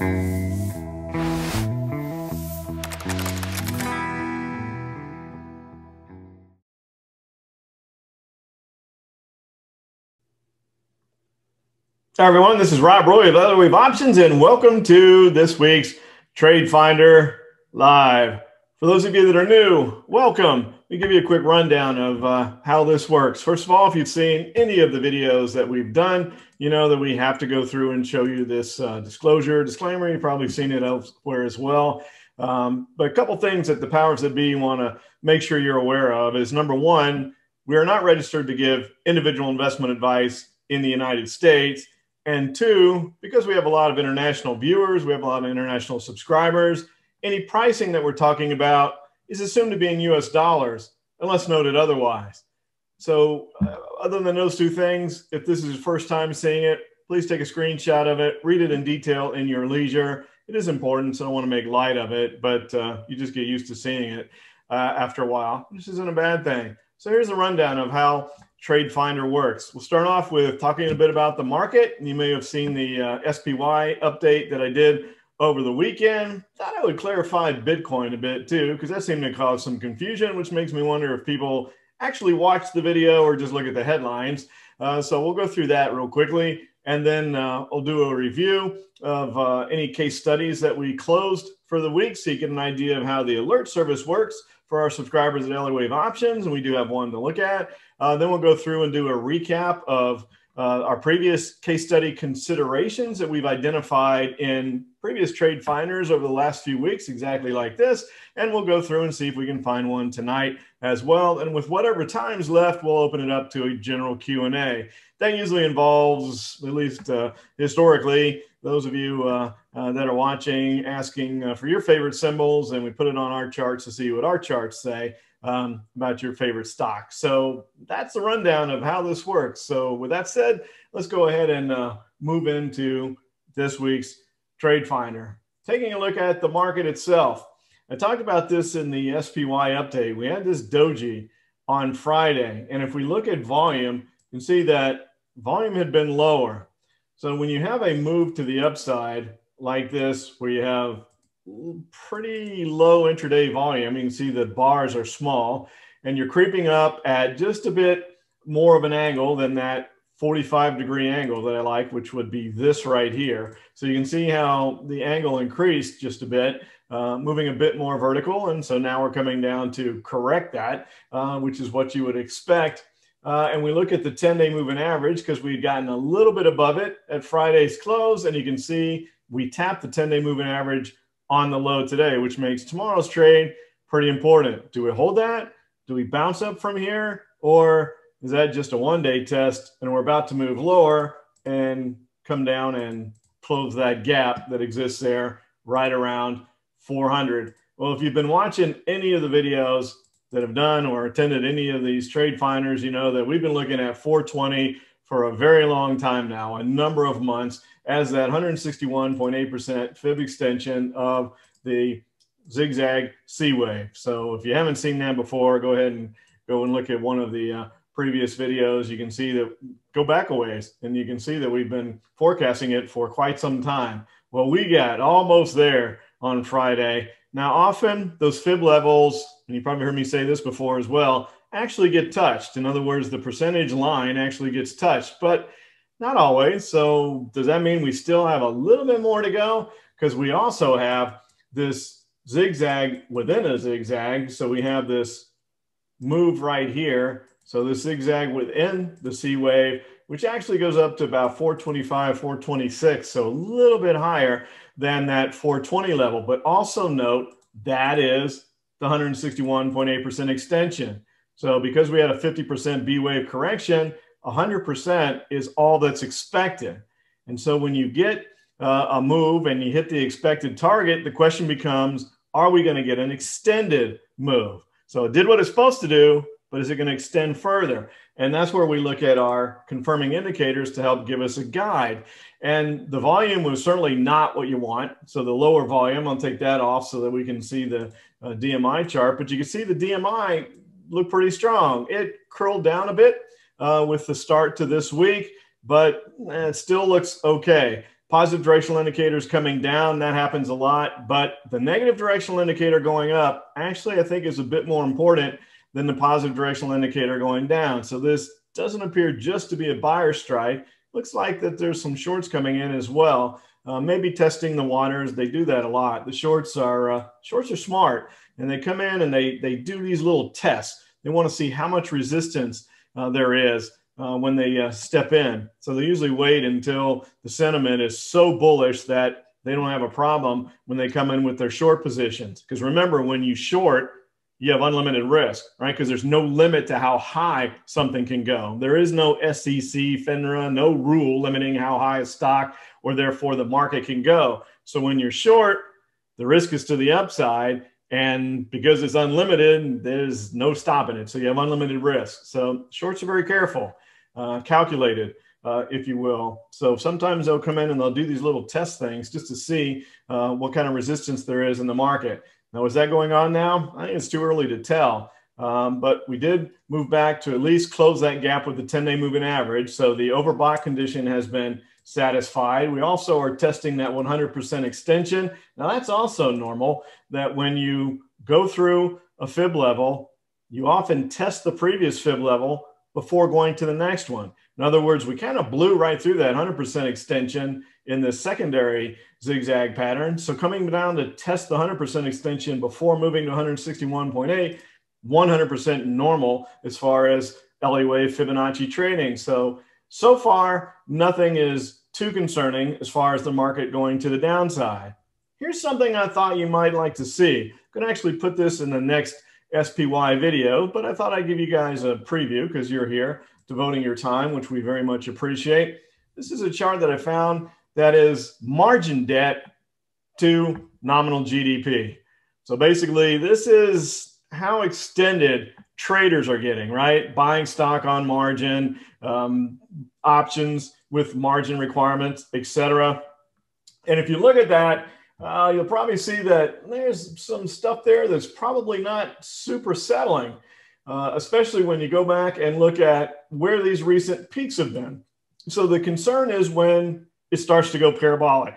Hi everyone, this is Rob, Roy of Elliott Wave Options, and welcome to this week's Trade Finder Live. For those of you that are new, welcome. Let me give you a quick rundown of how this works. First of all, if you've seen any of the videos that we've done, you know that we have to go through and show you this disclaimer. You've probably seen it elsewhere as well. But a couple things that the powers that be want to make sure you're aware of is, number one, we are not registered to give individual investment advice in the United States. And two, because we have a lot of international viewers, we have a lot of international subscribers, any pricing that we're talking about is assumed to be in US dollars, unless noted otherwise. So other than those two things, if this is your first time seeing it, please take a screenshot of it, read it in detail in your leisure. It is important, so I don't want to make light of it, but you just get used to seeing it after a while, which isn't a bad thing. So here's a rundown of how Trade Finder works. We'll start off with talking a bit about the market. You may have seen the SPY update that I did over the weekend. Thought I would clarify Bitcoin a bit too, because that seemed to cause some confusion, which makes me wonder if people actually watch the video or just look at the headlines. So we'll go through that real quickly. And then I'll do a review of any case studies that we closed for the week, so you get an idea of how the alert service works for our subscribers at Elliott Wave Options, and we do have one to look at. Then we'll go through and do a recap of our previous case study considerations that we've identified in previous trade finders over the last few weeks, exactly like this. And we'll go through and see if we can find one tonight as well. And with whatever time's left, we'll open it up to a general Q&A. That usually involves, at least historically, those of you that are watching asking for your favorite symbols, and we put it on our charts to see what our charts say about your favorite stock. So that's the rundown of how this works. So with that said, let's go ahead and move into this week's Trade Finder. Taking a look at the market itself. I talked about this in the SPY update. We had this doji on Friday. And if we look at volume, you can see that volume had been lower. So when you have a move to the upside like this, where you have pretty low intraday volume, you can see the bars are small, and you're creeping up at just a bit more of an angle than that 45-degree angle that I like, which would be this right here. So you can see how the angle increased just a bit, moving a bit more vertical. And so now we're coming down to correct that, which is what you would expect. And we look at the 10-day moving average because we've gotten a little bit above it at Friday's close. And you can see we tapped the 10-day moving average on the low today, which makes tomorrow's trade pretty important. Do we hold that? Do we bounce up from here? Or is that just a one-day test and we're about to move lower and come down and close that gap that exists there right around 400? Well, if you've been watching any of the videos that have done or attended any of these trade finders, you know that we've been looking at 420 for a very long time now, a number of months, as that 161.8% fib extension of the zigzag C wave. So if you haven't seen that before, go ahead and go and look at one of the previous videos. You can see that, go back a ways, and you can see that we've been forecasting it for quite some time. Well, we got almost there on Friday. Now, often those fib levels, and you probably heard me say this before as well, actually get touched. In other words, the percentage line actually gets touched, but not always. So does that mean we still have a little bit more to go? Because we also have this zigzag within a zigzag. So we have this move right here. So the zigzag within the C wave, which actually goes up to about 425, 426. So a little bit higher than that 420 level. But also note, that is the 161.8% extension. So because we had a 50% B wave correction, 100% is all that's expected. And so when you get a move and you hit the expected target, the question becomes, are we going to get an extended move? So it did what it's supposed to do, but is it going to extend further? And that's where we look at our confirming indicators to help give us a guide. And the volume was certainly not what you want. So the lower volume, I'll take that off so that we can see the DMI chart. But you can see the DMI looked pretty strong. It curled down a bit with the start to this week, but it still looks okay. Positive directional indicators coming down, that happens a lot, but the negative directional indicator going up actually I think is a bit more important than the positive directional indicator going down. So this doesn't appear just to be a buyer strike. Looks like that there's some shorts coming in as well, maybe testing the waters. They do that a lot. The shorts are smart, and they come in and they do these little tests. They want to see how much resistance there is when they step in. So they usually wait until the sentiment is so bullish that they don't have a problem when they come in with their short positions. Because remember, when you short, you have unlimited risk, right? Because there's no limit to how high something can go. There is no SEC, FINRA, no rule limiting how high a stock or therefore the market can go. So when you're short, the risk is to the upside. And because it's unlimited, there's no stopping it. So you have unlimited risk. So shorts are very careful, calculated, if you will. So sometimes they'll come in and they'll do these little test things just to see what kind of resistance there is in the market. Now, is that going on now? I think it's too early to tell. But we did move back to at least close that gap with the 10-day moving average. So the overbought condition has been satisfied. We also are testing that 100% extension. Now, that's also normal, that when you go through a fib level, you often test the previous fib level before going to the next one. In other words, we kind of blew right through that 100% extension in the secondary zigzag pattern. So coming down to test the 100% extension before moving to 161.8, 100% normal as far as Elliott Wave Fibonacci trading. So far, nothing is too concerning as far as the market going to the downside. Here's something I thought you might like to see. I'm going to actually put this in the next SPY video, but I thought I'd give you guys a preview because you're here devoting your time, which we very much appreciate. This is a chart that I found that is margin debt to nominal GDP. So basically, this is how extended traders are getting, right? Buying stock on margin, options with margin requirements, etc. And if you look at that, you'll probably see that there's some stuff there that's probably not super settling, especially when you go back and look at where these recent peaks have been. So the concern is when it starts to go parabolic.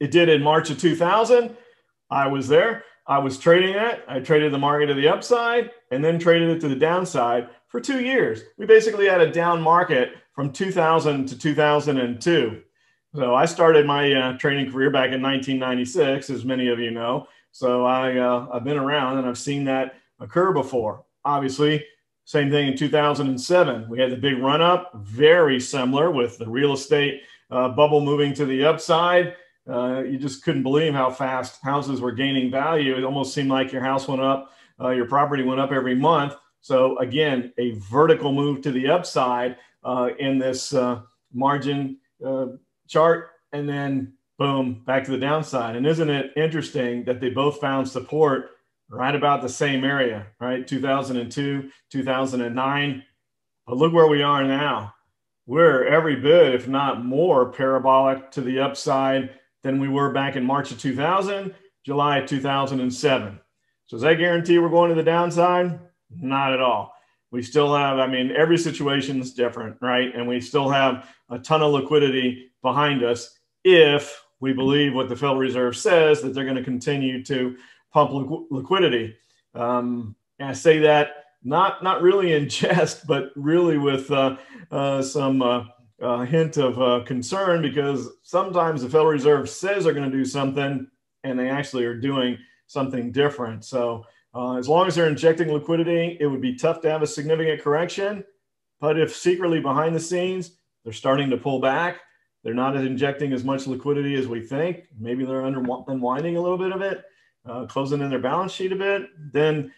It did in March of 2000. I was there. I was trading that. I traded the market to the upside and then traded it to the downside for 2 years. We basically had a down market from 2000 to 2002. So I started my trading career back in 1996, as many of you know. So I've been around and I've seen that occur before. Obviously, same thing in 2007. We had the big run up, very similar with the real estate bubble moving to the upside. You just couldn't believe how fast houses were gaining value. It almost seemed like your house went up, your property went up every month. So again, a vertical move to the upside in this margin chart, and then boom, back to the downside. And isn't it interesting that they both found support right about the same area, right? 2002, 2009. But look where we are now. We're every bit, if not more, parabolic to the upside than we were back in March of 2000, July of 2007. So does that guarantee we're going to the downside? Not at all. We still have, I mean, every situation is different, right? And we still have a ton of liquidity behind us if we believe what the Federal Reserve says, that they're going to continue to pump liquidity. And I say that not really in jest, but really with some hint of concern, because sometimes the Federal Reserve says they're going to do something and they actually are doing something different. So as long as they're injecting liquidity, it would be tough to have a significant correction. But if secretly behind the scenes, they're starting to pull back, they're not injecting as much liquidity as we think, maybe they're unwinding a little bit of it, closing in their balance sheet a bit, then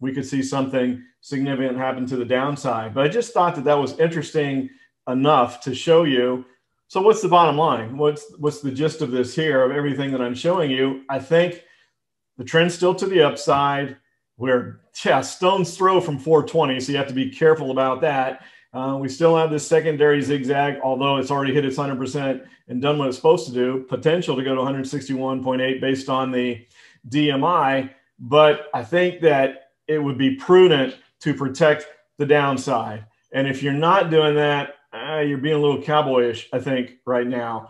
we could see something significant happen to the downside. But I just thought that that was interesting enough to show you. So what's the bottom line? What's the gist of this here, of everything that I'm showing you? I think the trend's still to the upside. We're stone's throw from 420, so you have to be careful about that. We still have this secondary zigzag, although it's already hit its 100% and done what it's supposed to do, potential to go to 161.8 based on the DMI. But I think that it would be prudent to protect the downside. And if you're not doing that, you're being a little cowboyish, I think, right now.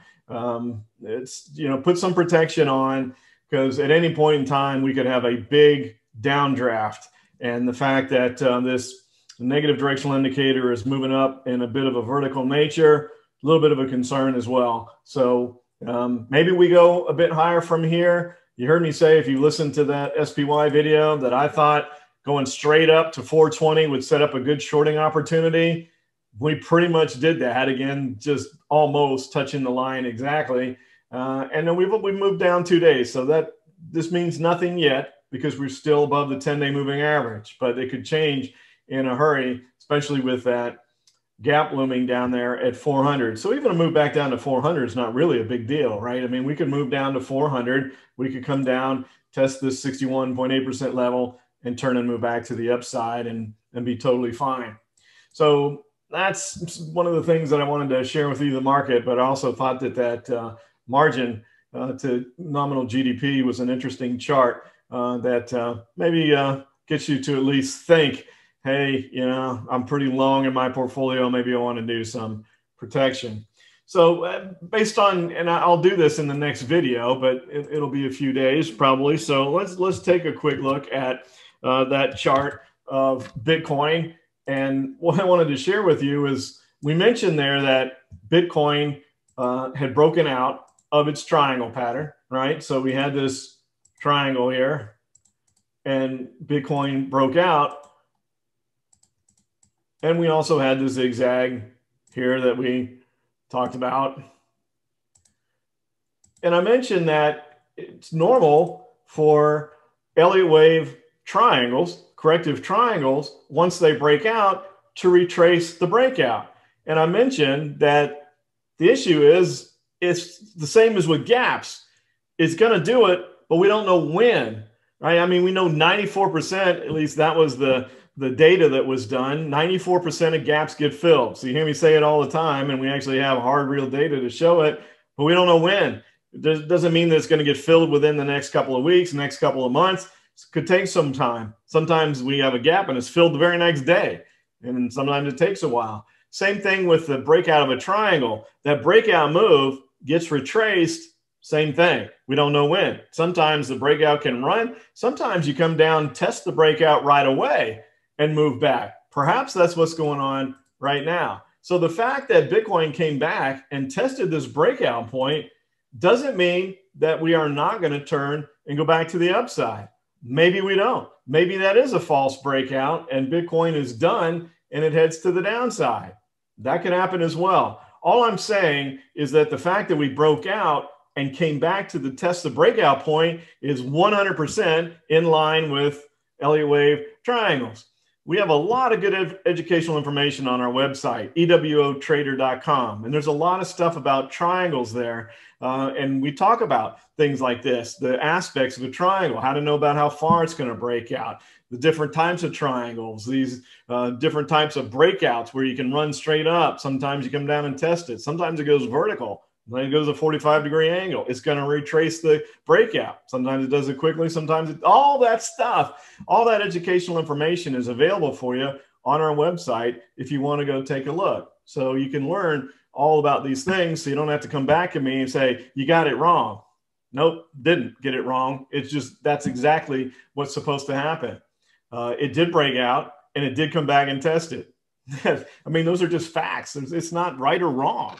It's, you know, put some protection on, because at any point in time, we could have a big downdraft. And the fact that this negative directional indicator is moving up in a bit of a vertical nature, a little bit of a concern as well. So maybe we go a bit higher from here. You heard me say, if you listened to that SPY video, that I thought going straight up to 420 would set up a good shorting opportunity. We pretty much did that again, just almost touching the line exactly. And then we've moved down 2 days. So that this means nothing yet, because we're still above the 10-day moving average, but it could change in a hurry, especially with that gap looming down there at 400. So even a move back down to 400 is not really a big deal, right? I mean, we could move down to 400. We could come down, test this 61.8% level, and turn and move back to the upside and be totally fine. So that's one of the things that I wanted to share with you, the market, but I also thought that that margin to nominal GDP was an interesting chart that maybe gets you to at least think, hey, you know, I'm pretty long in my portfolio. Maybe I want to do some protection. So based on, and I'll do this in the next video, but it'll be a few days probably. So let's take a quick look at that chart of Bitcoin. And what I wanted to share with you is we mentioned there that Bitcoin had broken out of its triangle pattern, right? So we had this triangle here and Bitcoin broke out. And we also had the zigzag here that we talked about. And I mentioned that it's normal for Elliott Wave triangles, corrective triangles, once they break out, to retrace the breakout. And I mentioned that the issue is it's the same as with gaps. It's going to do it, but we don't know when, right? I mean, we know 94%, at least that was the data that was done, 94% of gaps get filled. So you hear me say it all the time, and we actually have hard, real data to show it, but we don't know when. It doesn't mean that it's going to get filled within the next couple of weeks, next couple of months. It could take some time. Sometimes we have a gap and it's filled the very next day, and sometimes it takes a while. Same thing with the breakout of a triangle. That breakout move gets retraced, same thing. We don't know when. Sometimes the breakout can run. Sometimes you come down, test the breakout right away, and move back. Perhaps that's what's going on right now. So the fact that Bitcoin came back and tested this breakout point doesn't mean that we are not going to turn and go back to the upside. Maybe we don't. Maybe that is a false breakout and Bitcoin is done and it heads to the downside. That can happen as well. All I'm saying is that the fact that we broke out and came back to the test the breakout point is 100% in line with Elliott Wave triangles. We have a lot of good educational information on our website, ewotrader.com. And there's a lot of stuff about triangles there. And we talk about things like this, the aspects of a triangle, how to know about how far it's going to break out, the different types of triangles, these different types of breakouts where you can run straight up. Sometimes you come down and test it. Sometimes it goes vertical. Then it goes a 45-degree angle. It's going to retrace the breakout. Sometimes it does it quickly. Sometimes it, all that stuff, all that educational information is available for you on our website if you want to go take a look. So you can learn all about these things so you don't have to come back to me and say, you got it wrong. Nope, didn't get it wrong. It's just that's exactly what's supposed to happen. It did break out, and it did come back and test it. I mean, those are just facts. It's not right or wrong.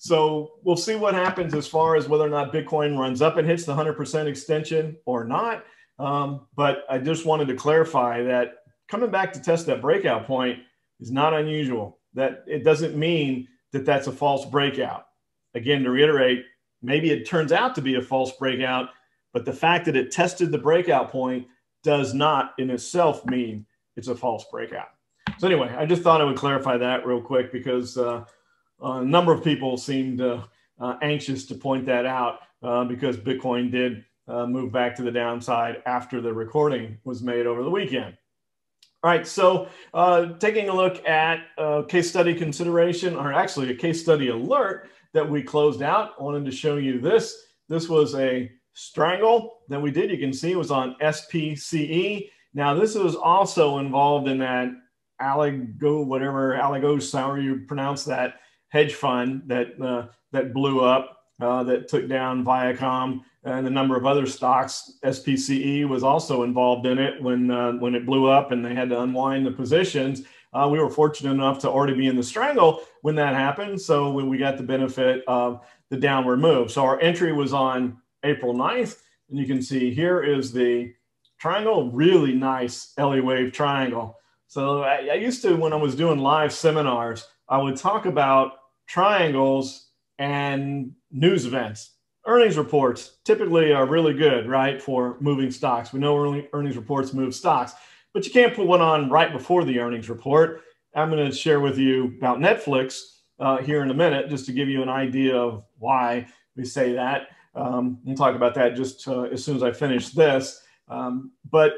So we'll see what happens as far as whether or not Bitcoin runs up and hits the 100% extension or not. But I just wanted to clarify that coming back to test that breakout point is not unusual. That it doesn't mean that that's a false breakout. Again, to reiterate, maybe it turns out to be a false breakout, but the fact that it tested the breakout point does not in itself mean it's a false breakout. So anyway, I just thought I would clarify that real quick because a number of people seemed anxious to point that out because Bitcoin did move back to the downside after the recording was made over the weekend. All right, so taking a look at a case study consideration, or actually a case study alert that we closed out, I wanted to show you this. This was a strangle that we did. You can see it was on SPCE. Now, this was also involved in that Alligo, whatever, Alligos, however you pronounce that, hedge fund that that blew up, that took down Viacom, and a number of other stocks. SPCE was also involved in it when it blew up, and they had to unwind the positions. We were fortunate enough to already be in the strangle when that happened, so when we got the benefit of the downward move. So our entry was on April 9th, and you can see here is the triangle, really nice Elliott Wave triangle. So I used to, when I was doing live seminars, I would talk about triangles and news events. Earnings reports typically are really good, right, for moving stocks. We know earnings reports move stocks. But you can't put one on right before the earnings report. I'm going to share with you about Netflix here in a minute, just to give you an idea of why we say that. We'll talk about that just as soon as I finish this. But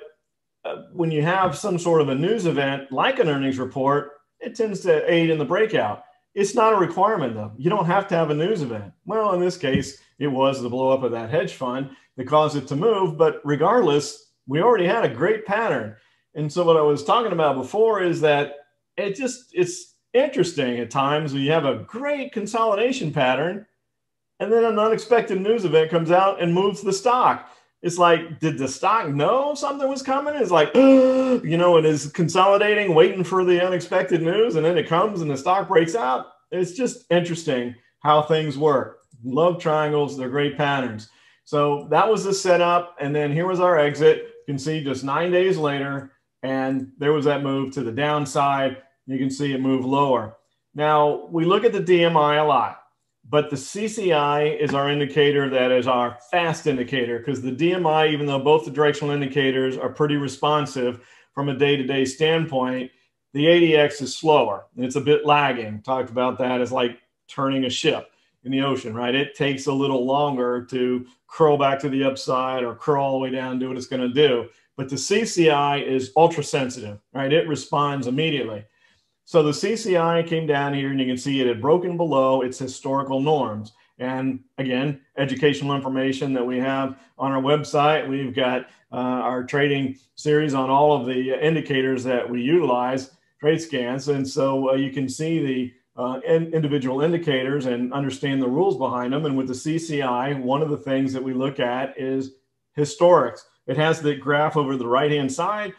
when you have some sort of a news event like an earnings report, it tends to aid in the breakout. It's not a requirement, though. You don't have to have a news event. Well, in this case, it was the blow up of that hedge fund that caused it to move. But regardless, we already had a great pattern. And so what I was talking about before is that it's interesting at times when you have a great consolidation pattern and then an unexpected news event comes out and moves the stock. It's like, did the stock know something was coming? It's like, you know, it is consolidating, waiting for the unexpected news, and then it comes and the stock breaks out. It's just interesting how things work. Love triangles, they're great patterns. So that was the setup, and then here was our exit. You can see just 9 days later, and there was that move to the downside. You can see it move lower. Now, we look at the DMI a lot, but the CCI is our indicator that is our fast indicator, because the DMI, even though both the directional indicators are pretty responsive from a day-to-day standpoint, the ADX is slower. And it's a bit lagging. Talked about that as like turning a ship in the ocean, right? It takes a little longer to curl back to the upside or curl all the way down and do what it's going to do. But the CCI is ultra sensitive, right? It responds immediately. So the CCI came down here, and you can see it had broken below its historical norms. And again, educational information that we have on our website. We've got our trading series on all of the indicators that we utilize, trade scans. And so you can see the individual indicators and understand the rules behind them. And with the CCI, one of the things that we look at is historics. It has the graph over the right-hand side.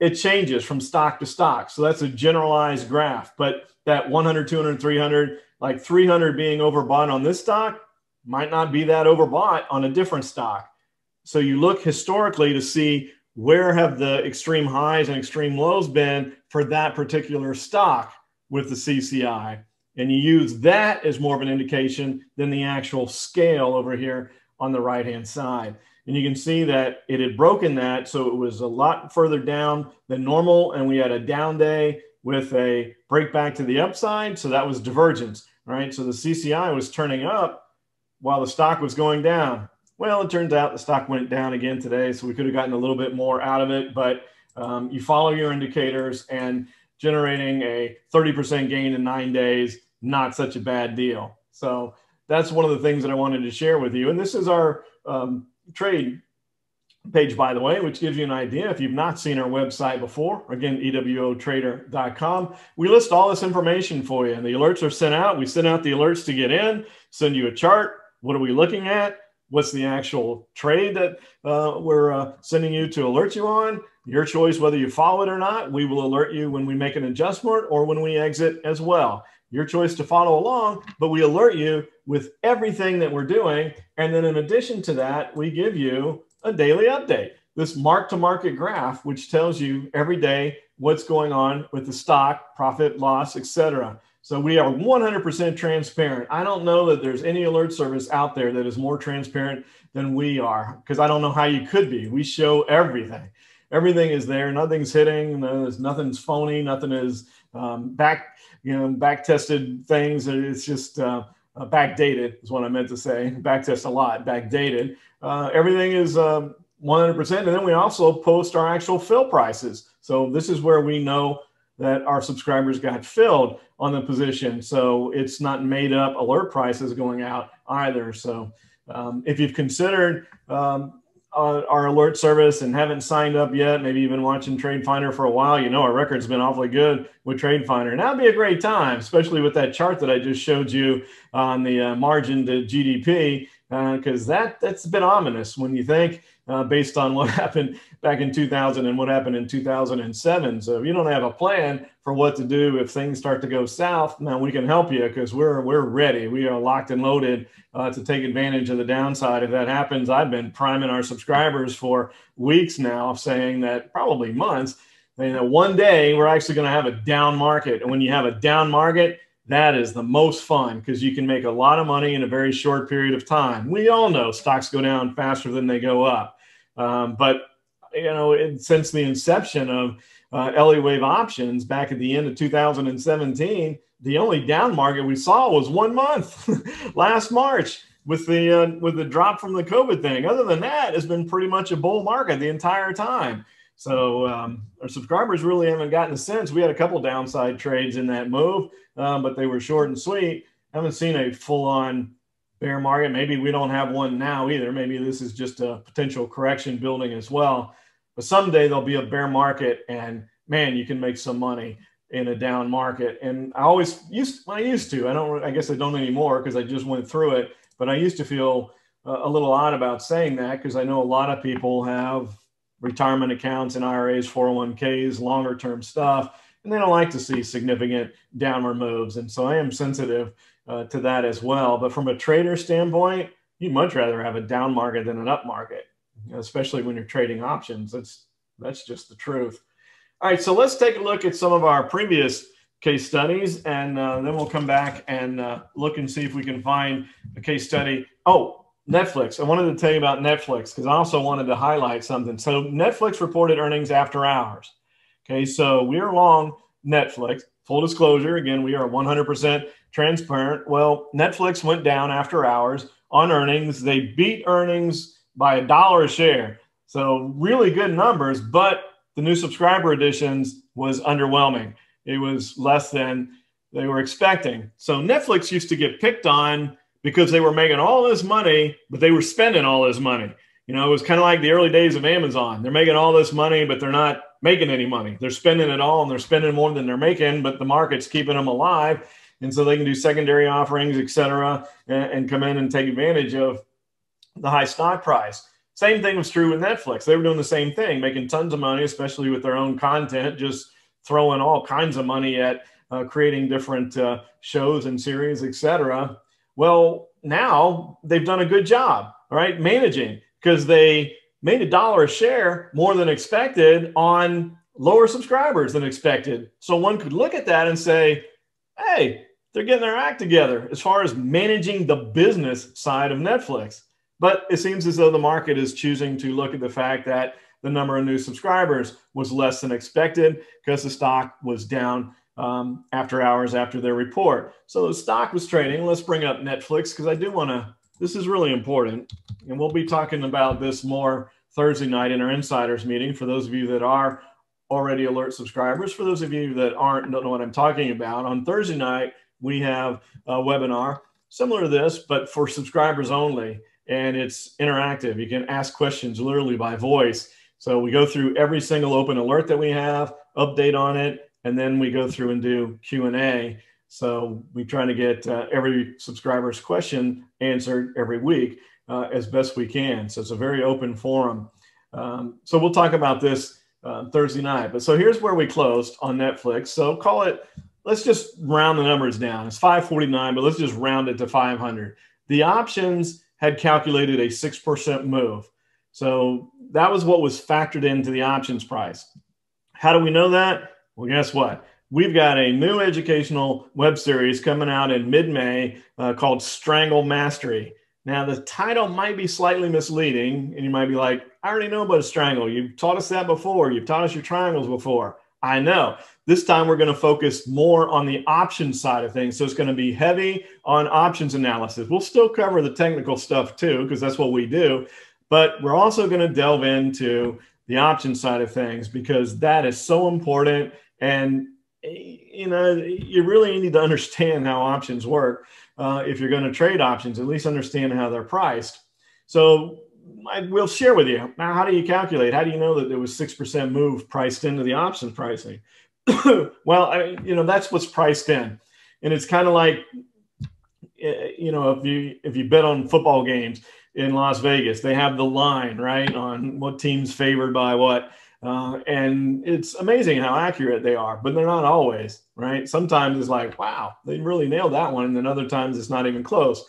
It changes from stock to stock. So that's a generalized graph. But that 100, 200, 300, like 300 being overbought on this stock might not be that overbought on a different stock. So you look historically to see where have the extreme highs and extreme lows been for that particular stock with the CCI, and you use that as more of an indication than the actual scale over here on the right-hand side. And you can see that it had broken that, so it was a lot further down than normal, and we had a down day with a break back to the upside, so that was divergence, right? So the CCI was turning up while the stock was going down. Well, it turns out the stock went down again today, so we could have gotten a little bit more out of it, but you follow your indicators, and generating a 30% gain in 9 days, not such a bad deal. So that's one of the things that I wanted to share with you. And this is our trade page, by the way, which gives you an idea if you've not seen our website before. Again, ewotrader.com. We list all this information for you, and the alerts are sent out. We send out the alerts to get in, send you a chart. What are we looking at? What's the actual trade that we're sending you to alert you on? Your choice whether you follow it or not. We will alert you when we make an adjustment or when we exit as well. Your choice to follow along, but we alert you with everything that we're doing. And then in addition to that, we give you a daily update. This mark-to-market graph, which tells you every day what's going on with the stock, profit, loss, etc. So we are 100% transparent. I don't know that there's any alert service out there that is more transparent than we are, because I don't know how you could be. We show everything. Everything is there. Nothing's hitting. Nothing's phony. Nothing is back-tested things. It's just backdated is what I meant to say. Backtest a lot. Backdated. Everything is 100%. And then we also post our actual fill prices. So this is where we know that our subscribers got filled on the position. So it's not made-up alert prices going out either. So if you've considered our alert service and haven't signed up yet, maybe you've been watching Trade Finder for a while, you know our record's been awfully good with Trade Finder. And that'd be a great time, especially with that chart that I just showed you on the margin to GDP, because that's a bit ominous when you think, based on what happened back in 2000 and what happened in 2007. So if you don't have a plan for what to do if things start to go south, now we can help you because we're ready. We are locked and loaded to take advantage of the downside. If that happens, I've been priming our subscribers for weeks now, saying that probably months, you know, one day we're actually going to have a down market. And when you have a down market, that is the most fun because you can make a lot of money in a very short period of time. We all know stocks go down faster than they go up. But, you know, since the inception of Elliott Wave Options back at the end of 2017, the only down market we saw was 1 month last March with the drop from the COVID thing. Other than that, it's been pretty much a bull market the entire time. So our subscribers really haven't gotten a sense. We had a couple downside trades in that move, but they were short and sweet. Haven't seen a full-on bear market. Maybe we don't have one now either. Maybe this is just a potential correction building as well. But someday there'll be a bear market, and man, you can make some money in a down market. And I always used, well, I used to. I don't. I guess I don't anymore because I just went through it. But I used to feel a little odd about saying that because I know a lot of people have retirement accounts and IRAs, 401ks, longer term stuff. And they don't like to see significant downward moves. And so I am sensitive to that as well. But from a trader standpoint, you'd much rather have a down market than an up market, especially when you're trading options. That's just the truth. All right, so let's take a look at some of our previous case studies, and then we'll come back and look and see if we can find a case study. Oh, Netflix. I wanted to tell you about Netflix because I also wanted to highlight something. So Netflix reported earnings after hours. Okay, so we're long Netflix. Full disclosure, again, we are 100% transparent. Well, Netflix went down after hours on earnings. They beat earnings by $1 a share. So really good numbers, but the new subscriber additions was underwhelming. It was less than they were expecting. So Netflix used to get picked on because they were making all this money, but they were spending all this money. You know, it was kind of like the early days of Amazon. They're making all this money, but they're not making any money. They're spending it all, and they're spending more than they're making, but the market's keeping them alive. And so they can do secondary offerings, et cetera, and come in and take advantage of the high stock price. Same thing was true with Netflix. They were doing the same thing, making tons of money, especially with their own content, just throwing all kinds of money at creating different shows and series, et cetera. Well, now they've done a good job, all right, managing, because they made $1 a share more than expected on lower subscribers than expected. So one could look at that and say, hey, they're getting their act together as far as managing the business side of Netflix. But it seems as though the market is choosing to look at the fact that the number of new subscribers was less than expected because the stock was down after hours after their report. So the stock was trading. Let's bring up Netflix because I do want to, this is really important. And we'll be talking about this more Thursday night in our insiders meeting. For those of you that are already alert subscribers, for those of you that aren't, don't know what I'm talking about, on Thursday night, we have a webinar similar to this, but for subscribers only. And it's interactive. You can ask questions literally by voice. So we go through every single open alert that we have, update on it, and then we go through and do Q&A. So we try to get every subscriber's question answered every week as best we can. So it's a very open forum. So we'll talk about this Thursday night. But so here's where we closed on Netflix. So call it, let's just round the numbers down. It's 549, but let's just round it to 500. The options had calculated a 6% move. So that was what was factored into the options price. How do we know that? Well, guess what? We've got a new educational web series coming out in mid-May called Strangle Mastery. Now, the title might be slightly misleading, and you might be like, I already know about a strangle. You've taught us that before. You've taught us your triangles before. I know. This time, we're going to focus more on the options side of things, so it's going to be heavy on options analysis. We'll still cover the technical stuff, too, because that's what we do, but we're also going to delve into the option side of things, because that is so important. And, you know, you really need to understand how options work if you're going to trade options, at least understand how they're priced. So I will share with you. Now, how do you calculate? How do you know that there was 6% move priced into the option pricing? Well, that's what's priced in. And it's kind of like, if you bet on football games in Las Vegas, they have the line, right, on what team's favored by what. And it's amazing how accurate they are, but they're not always, right? Sometimes it's like, wow, they really nailed that one. And then other times it's not even close.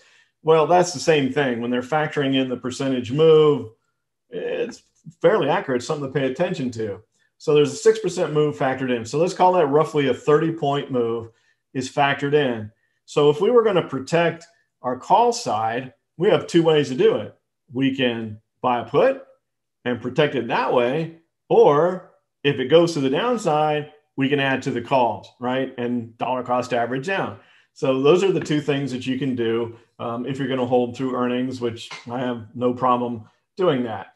Well, that's the same thing. When they're factoring in the percentage move, it's fairly accurate, something to pay attention to. So there's a 6% move factored in. So let's call that roughly a 30-point move is factored in. So if we were going to protect our call side, we have two ways to do it. We can buy a put and protect it that way. Or if it goes to the downside, we can add to the calls, right? And dollar cost average down. So those are the two things that you can do if you're going to hold through earnings, which I have no problem doing that.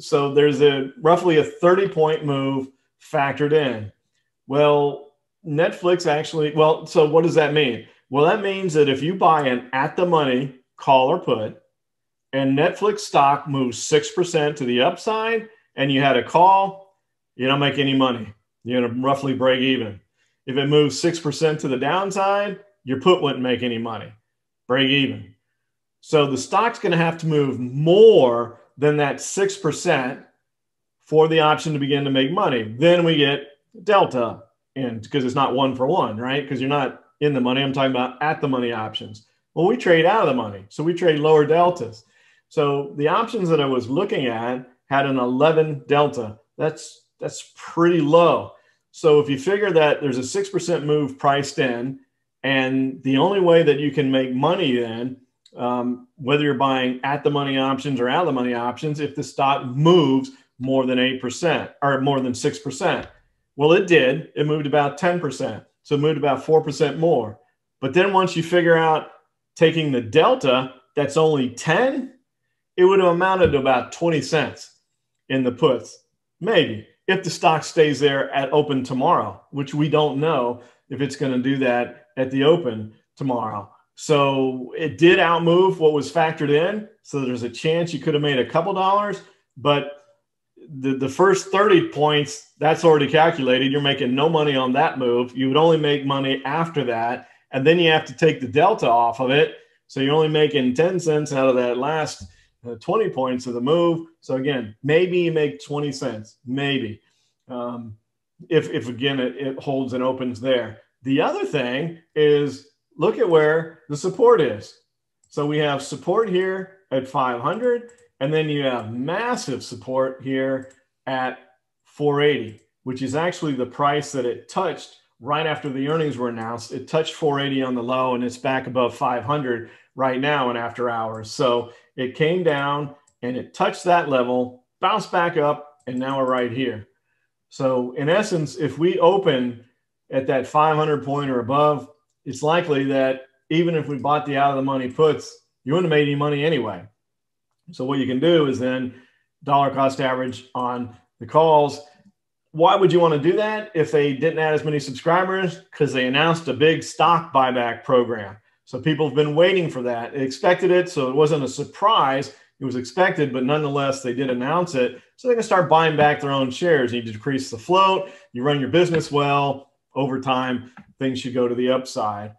So there's roughly a 30-point move factored in. Well, Netflix so what does that mean? Well, that means that if you buy an at-the-money call or put and Netflix stock moves 6% to the upside, and you had a call, you don't make any money. You're going to roughly break even. If it moves 6% to the downside, your put wouldn't make any money. Break even. So the stock's going to have to move more than that 6% for the option to begin to make money. Then we get delta in because it's not one for one, right? Because you're not in the money. I'm talking about at the money options. Well, we trade out of the money. So we trade lower deltas. So the options that I was looking at had an 11 delta. That's pretty low. So if you figure that there's a 6% move priced in, and the only way that you can make money then, whether you're buying at the money options or out of the money options, if the stock moves more than 8% or more than 6%. Well, it did. It moved about 10%. So it moved about 4% more. But then once you figure out taking the delta, that's only 10, it would have amounted to about 20 cents in the puts, maybe, if the stock stays there at open tomorrow, which we don't know if it's going to do that at the open tomorrow. So it did outmove what was factored in. So there's a chance you could have made a couple dollars, but the first 30 points, that's already calculated. You're making no money on that move. You would only make money after that. And then you have to take the delta off of it. So you're only making 10 cents out of that last 20 points of the move. So again, maybe you make 20 cents, maybe, if again, it holds and opens there. The other thing is look at where the support is. So we have support here at 500, and then you have massive support here at 480, which is actually the price that it touched right after the earnings were announced. It touched 480 on the low, and it's back above 500 right now in after hours. So it came down and it touched that level, bounced back up, and now we're right here. So in essence, if we open at that 500 point or above, it's likely that even if we bought the out of the money puts, you wouldn't have made any money anyway. So what you can do is then dollar cost average on the calls. Why would you want to do that if they didn't add as many subscribers? Because they announced a big stock buyback program. So people have been waiting for that. They expected it, so it wasn't a surprise. It was expected, but nonetheless, they did announce it. So they can start buying back their own shares. You decrease the float. You run your business well. Over time, things should go to the upside.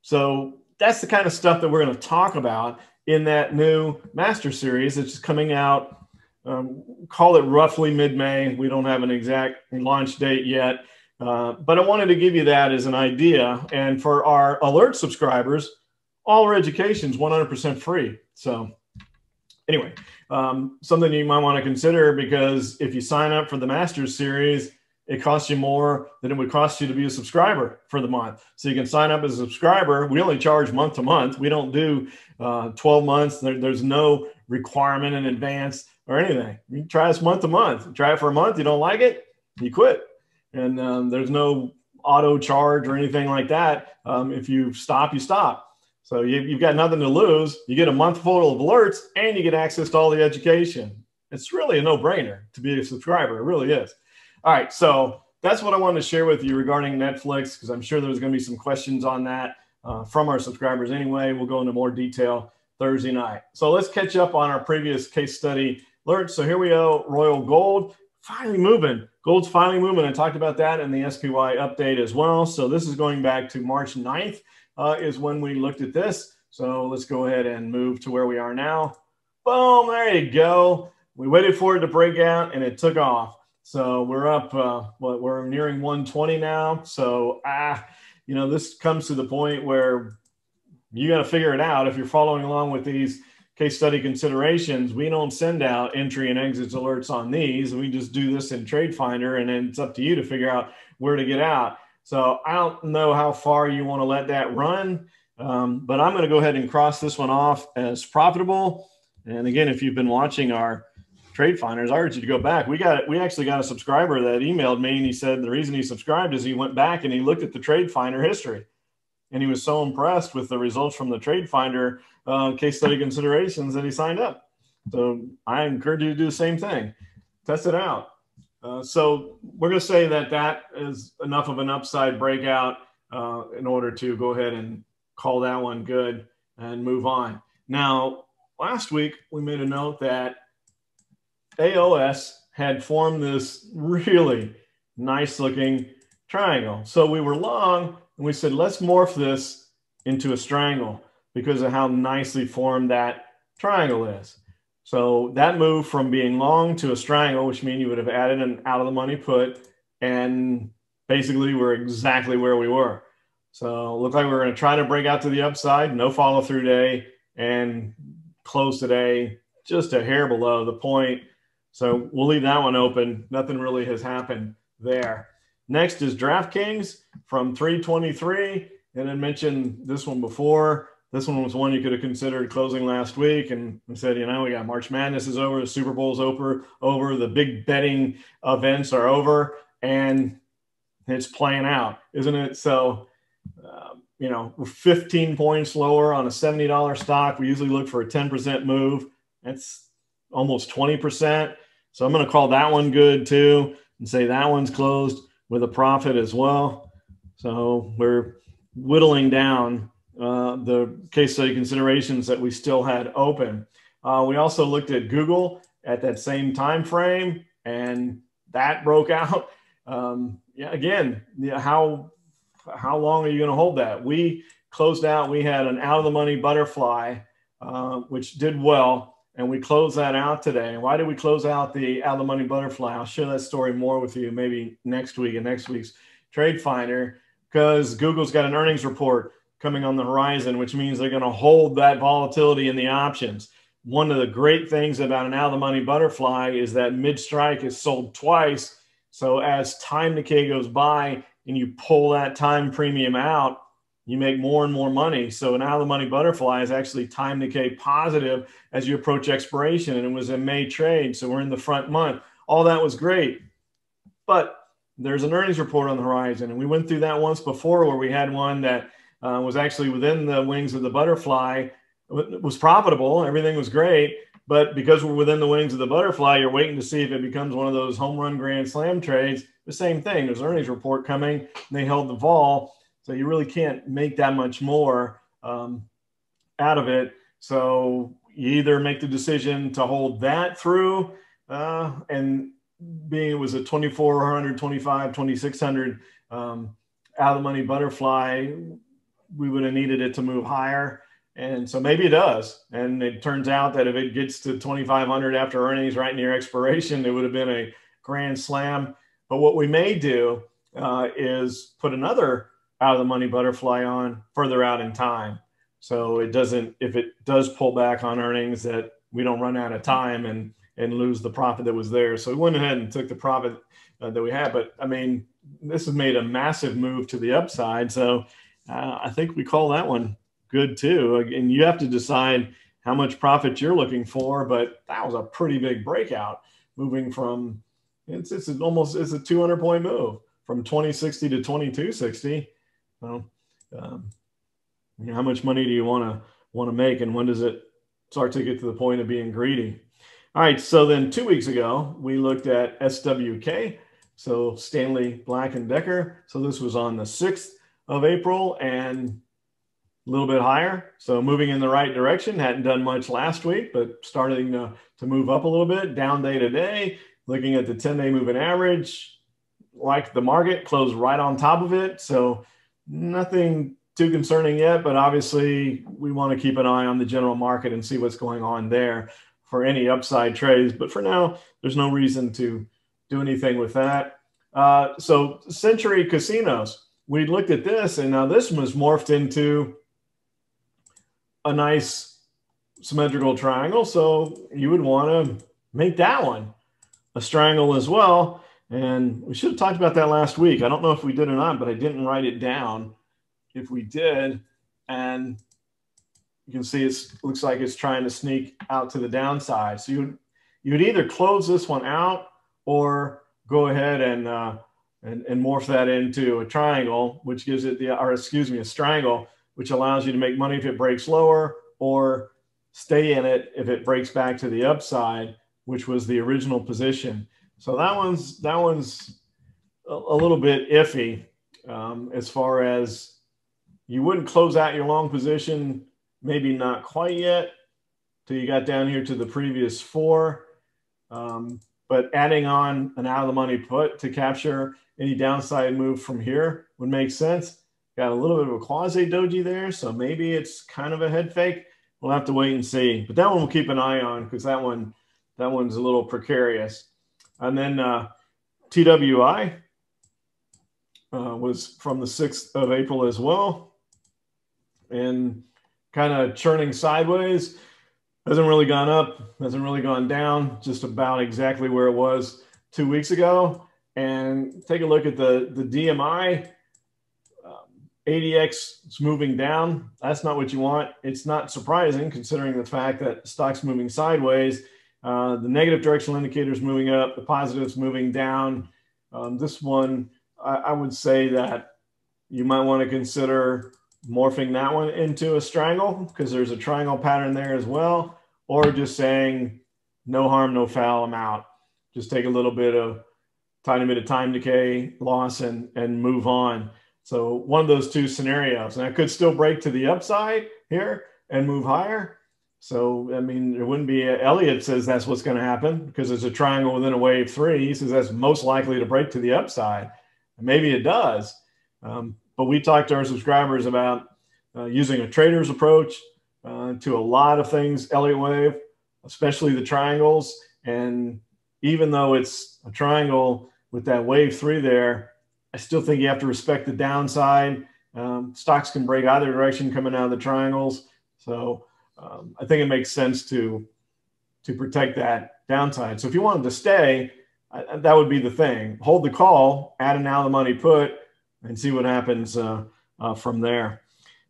So that's the kind of stuff that we're going to talk about in that new master series that's coming out. Call it roughly mid-May. We don't have an exact launch date yet. But I wanted to give you that as an idea. And for our alert subscribers, all our education is 100% free. So anyway, something you might want to consider, because if you sign up for the Masters series, it costs you more than it would cost you to be a subscriber for the month. So you can sign up as a subscriber. We only charge month to month. We don't do 12 months. There's no requirement in advance or anything. You can try us month to month. Try it for a month. You don't like it, you quit. And there's no auto charge or anything like that. If you stop, you stop. So you've got nothing to lose. You get a month full of alerts and you get access to all the education. It's really a no-brainer to be a subscriber. It really is. All right. So that's what I wanted to share with you regarding Netflix, because I'm sure there's going to be some questions on that from our subscribers anyway. We'll go into more detail Thursday night. So let's catch up on our previous case study alert. So here we go, Royal Gold, finally moving. Gold's finally moving. I talked about that in the SPY update as well. So this is going back to March 9th is when we looked at this. So let's go ahead and move to where we are now. Boom, there you go. We waited for it to break out and it took off. So we're up, we're nearing 120 now. So, you know, this comes to the point where you got to figure it out. If you're following along with these case study considerations, we don't send out entry and exits alerts on these. We just do this in Trade Finder, and then it's up to you to figure out where to get out. So I don't know how far you want to let that run, but I'm going to go ahead and cross this one off as profitable. And again, if you've been watching our Trade Finders, I urge you to go back. We actually got a subscriber that emailed me, and he said the reason he subscribed is he went back and he looked at the Trade Finder history, and he was so impressed with the results from the Trade Finder case study considerations that he signed up. So I encourage you to do the same thing. Test it out. So we're going to say that that is enough of an upside breakout in order to go ahead and call that one good and move on. Now, last week we made a note that AOS had formed this really nice looking triangle. So we were long and we said, let's morph this into a strangle because of how nicely formed that triangle is. So that moved from being long to a strangle, which means you would have added an out of the money put, and basically we're exactly where we were. So it looked like we were going to try to break out to the upside, no follow through day, and close today just a hair below the point. So we'll leave that one open. Nothing really has happened there. Next is DraftKings from 323. And I mentioned this one before. This one was one you could have considered closing last week. And I said, you know, we got March Madness is over. The Super Bowl's over. The big betting events are over. And it's playing out, isn't it? So, you know, we're 15 points lower on a $70 stock. We usually look for a 10% move. That's almost 20%. So I'm going to call that one good too and say that one's closed with a profit as well. So we're whittling down the case study considerations that we still had open. We also looked at Google at that same time frame, and that broke out. Yeah, again, how long are you going to hold that? We closed out. We had an out-of-the-money butterfly, which did well. And we closed that out today. And why did we close out the out-of-the-money butterfly? I'll share that story more with you maybe next week and next week's Trade Finder, because Google's got an earnings report coming on the horizon, which means they're going to hold that volatility in the options. One of the great things about an out-of-the-money butterfly is that mid-strike is sold twice. So as time decay goes by and you pull that time premium out, you make more and more money. So an out-of-the-money butterfly is actually time decay positive as you approach expiration, and it was a May trade, so we're in the front month. All that was great, but there's an earnings report on the horizon, and we went through that once before where we had one that was actually within the wings of the butterfly. It was profitable, everything was great, but because we're within the wings of the butterfly, you're waiting to see if it becomes one of those home run grand slam trades. The same thing, there's an earnings report coming, and they held the vol. So you really can't make that much more out of it. So you either make the decision to hold that through, and being it was a 2,400, 25, 2,600 out of the money butterfly, we would have needed it to move higher. And so maybe it does. And it turns out that if it gets to 2,500 after earnings right near expiration, it would have been a grand slam. But what we may do is put another out of the money butterfly on further out in time. So it doesn't, if it does pull back on earnings, that we don't run out of time and lose the profit that was there. So we went ahead and took the profit that we had, but I mean, this has made a massive move to the upside. So I think we call that one good too. And you have to decide how much profit you're looking for, but that was a pretty big breakout moving from, it's almost, it's a 200 point move from 2060 to 2260. So, you know, how much money do you want to make, and when does it start to get to the point of being greedy? All right. So then 2 weeks ago, we looked at SWK. So Stanley Black and Decker. So this was on the 6th of April, and a little bit higher. So moving in the right direction, hadn't done much last week, but starting to move up a little bit, down day to day, looking at the 10-day moving average, like the market closed right on top of it. So nothing too concerning yet, but obviously we want to keep an eye on the general market and see what's going on there for any upside trades. But for now, there's no reason to do anything with that. So Century Casinos, we looked at this, and now this was morphed into a nice symmetrical triangle. So you would want to make that one a strangle as well. And we should have talked about that last week. I don't know if we did or not, but I didn't write it down. If we did, and you can see it looks like it's trying to sneak out to the downside. So you would either close this one out or go ahead and morph that into a triangle, which gives it the, or excuse me, a strangle, which allows you to make money if it breaks lower or stay in it if it breaks back to the upside, which was the original position. So that one's a little bit iffy as far as you wouldn't close out your long position, maybe not quite yet till you got down here to the previous four. But adding on an out of the money put to capture any downside move from here would make sense. Got a little bit of a quasi doji there, so maybe it's kind of a head fake. We'll have to wait and see. But that one we'll keep an eye on because that one's a little precarious. And then TWI was from the 6th of April as well, and kind of churning sideways. Hasn't really gone up, hasn't really gone down, just about exactly where it was 2 weeks ago. And take a look at the DMI. ADX is moving down. That's not what you want. It's not surprising considering the fact that the stock's moving sideways. The negative directional indicator's moving up, the positive's moving down. This one, I would say that you might want to consider morphing that one into a strangle because there's a triangle pattern there as well, or just saying no harm, no foul, I'm out. Just take a little bit of tiny bit of time decay loss and move on. So one of those two scenarios, and I could still break to the upside here and move higher. So, I mean, it wouldn't be, Elliott says that's what's going to happen because there's a triangle within a wave three. He says that's most likely to break to the upside. Maybe it does, but we talked to our subscribers about using a trader's approach to a lot of things, Elliott Wave, especially the triangles. And even though it's a triangle with that wave three there, I still think you have to respect the downside. Stocks can break either direction coming out of the triangles. So I think it makes sense to protect that downside. So if you wanted to stay, that would be the thing. Hold the call, add an out of the money put, and see what happens from there.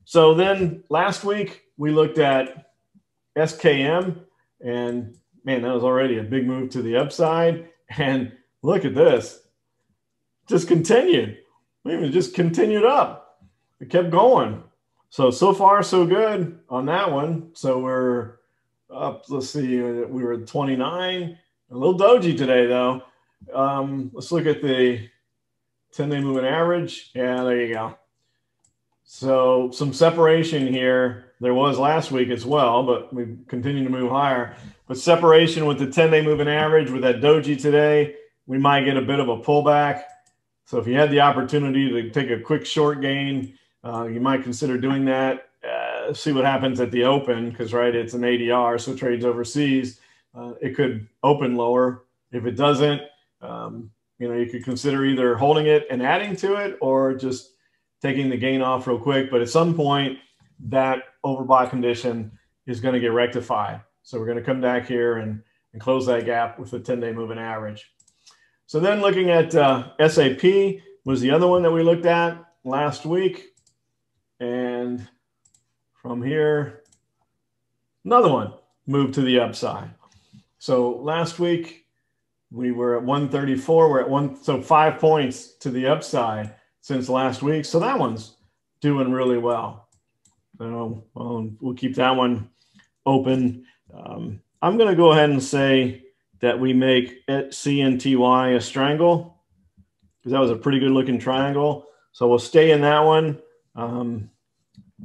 So then last week, we looked at SKM. And man, that was already a big move to the upside. And look at this. Just continued. It just continued up. It kept going. So far, so good on that one. So we're up, let's see, we were at 29. A little doji today, though. Let's look at the 10-day moving average. Yeah, there you go. So some separation here. There was last week as well, but we continue to move higher. But separation with the 10-day moving average with that doji today, we might get a bit of a pullback. So if you had the opportunity to take a quick short gain, you might consider doing that. See what happens at the open because, right, it's an ADR, so trades overseas. It could open lower. If it doesn't, you know, you could consider either holding it and adding to it or just taking the gain off real quick. But at some point, that overbought condition is going to get rectified. So we're going to come back here and close that gap with a 10-day moving average. So then looking at SAP was the other one that we looked at last week. And from here, another one moved to the upside. So last week we were at 134, we're at one, so 5 points to the upside since last week. So that one's doing really well. So we'll keep that one open. I'm going to go ahead and say that we make at CNTY a strangle because that was a pretty good looking triangle. So we'll stay in that one.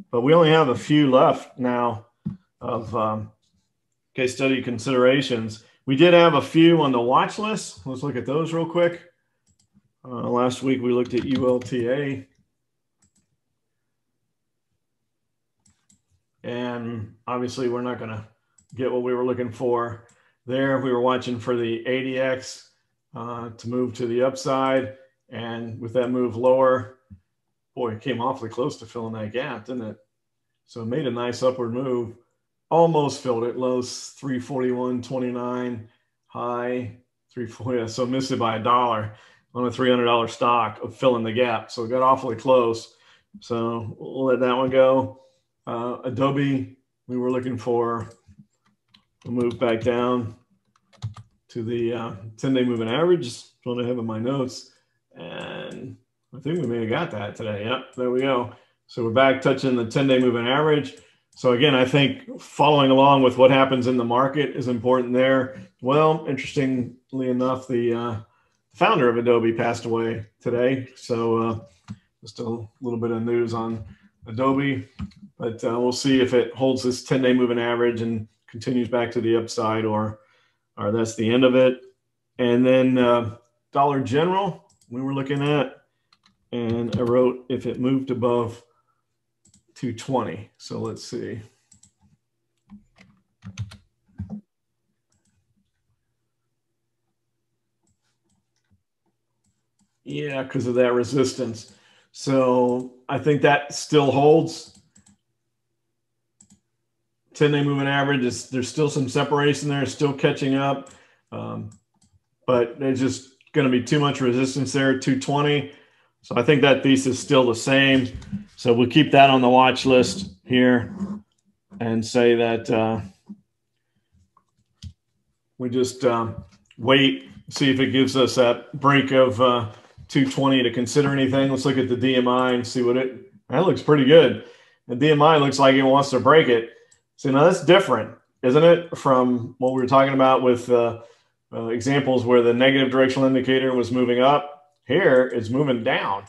But we only have a few left now of case study considerations. We did have a few on the watch list. Let's look at those real quick. Last week we looked at ULTA. And obviously we're not going to get what we were looking for there. We were watching for the ADX to move to the upside. And with that move lower, boy, it came awfully close to filling that gap, didn't it? So it made a nice upward move. Almost filled it. Lows 341.29, high 340. So missed it by $1 on a $300 stock of filling the gap. So it got awfully close. So we'll let that one go. Adobe, we were looking for a move back down to the 10-day moving average. Just what I have in my notes. And I think we may have got that today. Yep, there we go. So we're back touching the 10-day moving average. So again, I think following along with what happens in the market is important there. Well, interestingly enough, the founder of Adobe passed away today. So just a little bit of news on Adobe, but we'll see if it holds this 10-day moving average and continues back to the upside, or that's the end of it. And then Dollar General, we were looking at, and I wrote if it moved above 220. So let's see. Yeah, because of that resistance. So I think that still holds. 10-day moving average, there's still some separation there, still catching up. But there's just going to be too much resistance there at 220. So I think that thesis is still the same. So we'll keep that on the watch list here and say that we just wait, see if it gives us that break of 220 to consider anything. Let's look at the DMI and see what it, that looks pretty good. The DMI looks like it wants to break it. So now that's different, isn't it, from what we were talking about with examples where the negative directional indicator was moving up. Here it's moving down.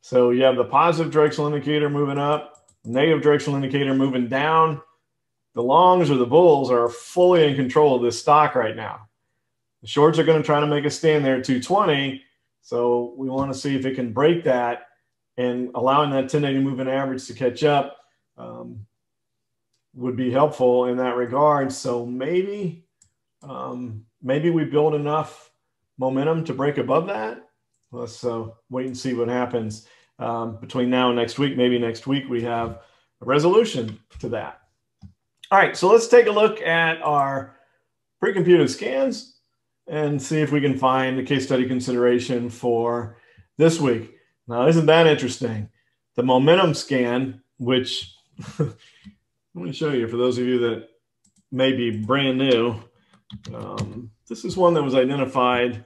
So you have the positive directional indicator moving up, negative directional indicator moving down. The longs or the bulls are fully in control of this stock right now. The shorts are going to try to make a stand there at 220. So we want to see if it can break that and allowing that 10-day moving average to catch up would be helpful in that regard. So maybe, we build enough momentum to break above that. Let's wait and see what happens between now and next week. Maybe next week we have a resolution to that. All right, so let's take a look at our pre-computed scans and see if we can find the case study consideration for this week. Now, isn't that interesting? The momentum scan, which I'm going to show you for those of you that may be brand new. This is one that was identified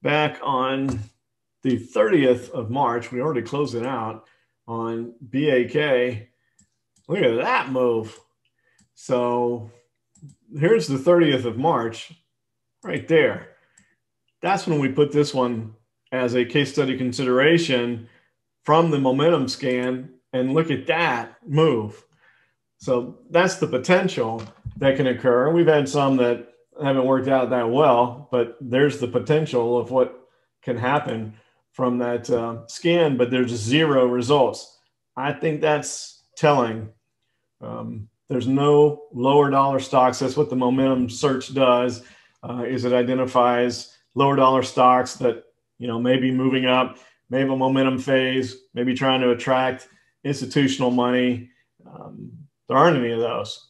back on the 30th of March. We already closed it out on BAK. Look at that move. So here's the 30th of March. Right there. That's when we put this one as a case study consideration from the momentum scan, and look at that move. So that's the potential that can occur. We've had some that haven't worked out that well, but there's the potential of what can happen from that scan, but there's zero results. I think that's telling. There's no lower dollar stocks. That's what the momentum search does. Is it identifies lower dollar stocks that, you know, maybe moving up, maybe a momentum phase, maybe trying to attract institutional money. There aren't any of those.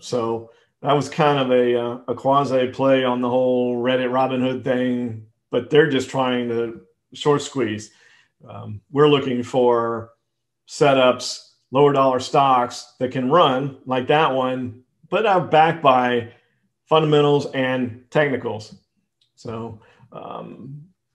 So that was kind of a quasi play on the whole Reddit Robin Hood thing, but they're just trying to short squeeze. We're looking for setups, lower dollar stocks that can run like that one, but are backed by fundamentals and technicals. So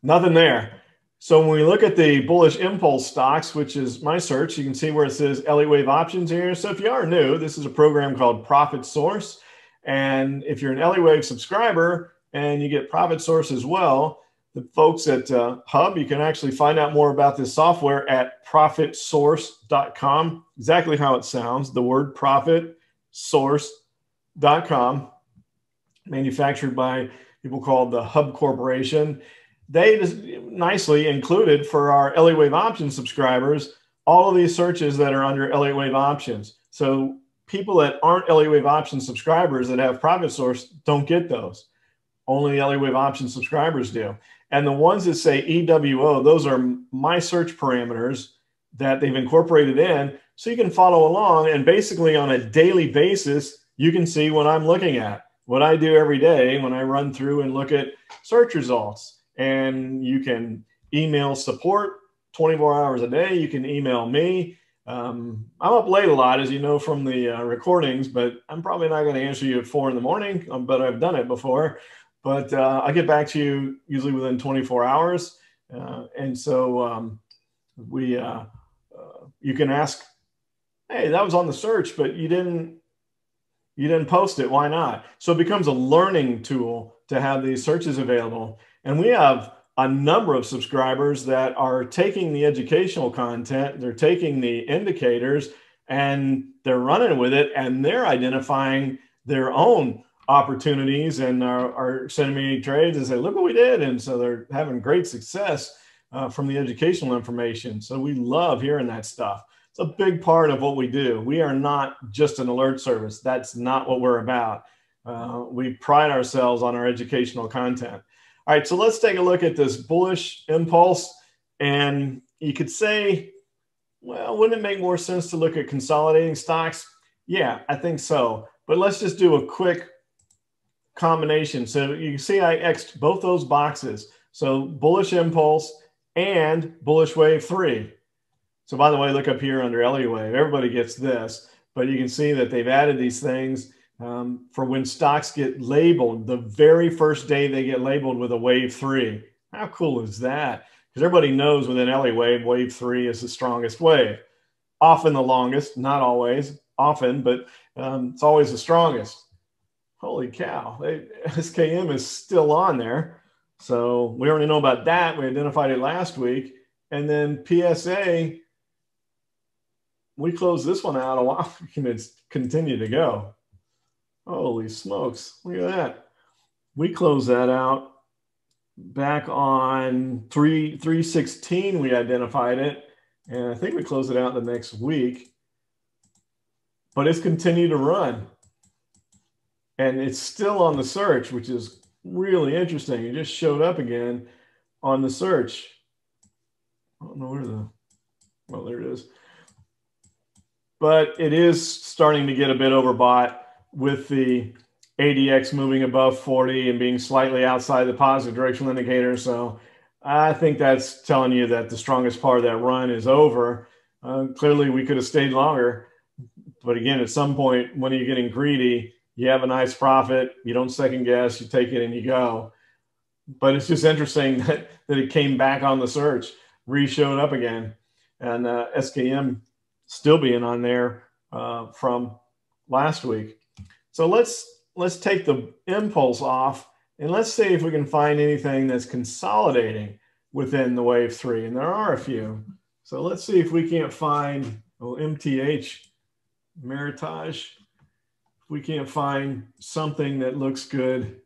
nothing there. So when we look at the bullish impulse stocks, which is my search, you can see where it says Elliott Wave Options here. So if you are new, this is a program called Profit Source. And if you're an Elliott Wave subscriber and you get Profit Source as well, the folks at Hub. You can actually find out more about this software at profitsource.com. Exactly how it sounds, the word profitsource.com, manufactured by people called the Hub Corporation. They just nicely included for our Elliott Wave Options subscribers all of these searches that are under Elliott Wave Options. So people that aren't Elliott Wave Options subscribers that have Profit Source don't get those. Only Elliott Wave Options subscribers do. And the ones that say EWO, those are my search parameters that they've incorporated in. So you can follow along, and basically on a daily basis, you can see what I'm looking at, what I do every day when I run through and look at search results. And you can email support 24 hours a day. You can email me. I'm up late a lot, as you know, from the recordings, but I'm probably not going to answer you at 4 in the morning, but I've done it before. But I get back to you usually within 24 hours. And so you can ask, hey, that was on the search, but you didn't post it. Why not? So it becomes a learning tool to have these searches available. And we have a number of subscribers that are taking the educational content, they're taking the indicators, and they're running with it, and they're identifying their own opportunities and are sending me trades and say, look what we did. And so they're having great success from the educational information. So we love hearing that stuff. It's a big part of what we do. We are not just an alert service. That's not what we're about. We pride ourselves on our educational content. All right, so let's take a look at this bullish impulse. And you could say, well, wouldn't it make more sense to look at consolidating stocks? Yeah, I think so. But let's just do a quick combination. So you see I X'd both those boxes. So bullish impulse and bullish wave three. So by the way, look up here under Elliott Wave. Everybody gets this, but you can see that they've added these things for when stocks get labeled, the very first day they get labeled with a wave three. How cool is that? Because everybody knows within Elliott Wave, wave three is the strongest wave. Often the longest, not always, often, but it's always the strongest. Holy cow, SKM is still on there. So we already know about that. We identified it last week. And then PSA, we closed this one out a while. It's continued to go. Holy smokes, look at that. We closed that out back on 3/16, we identified it. And I think we closed it out the next week. But it's continued to run. And it's still on the search, which is really interesting. It just showed up again on the search. I don't know where the, well, there it is. But it is starting to get a bit overbought with the ADX moving above 40 and being slightly outside the positive directional indicator. So I think that's telling you that the strongest part of that run is over. Clearly, we could have stayed longer. But again, at some point, when are you getting greedy? You have a nice profit. You don't second guess. You take it and you go. But it's just interesting that it came back on the search, re-showed up again. And SKM still being on there from last week. So let's take the impulse off and let's see if we can find anything that's consolidating within the wave three. And there are a few. So let's see if we can't find, well, MTH, Meritage. We can't find something that looks good.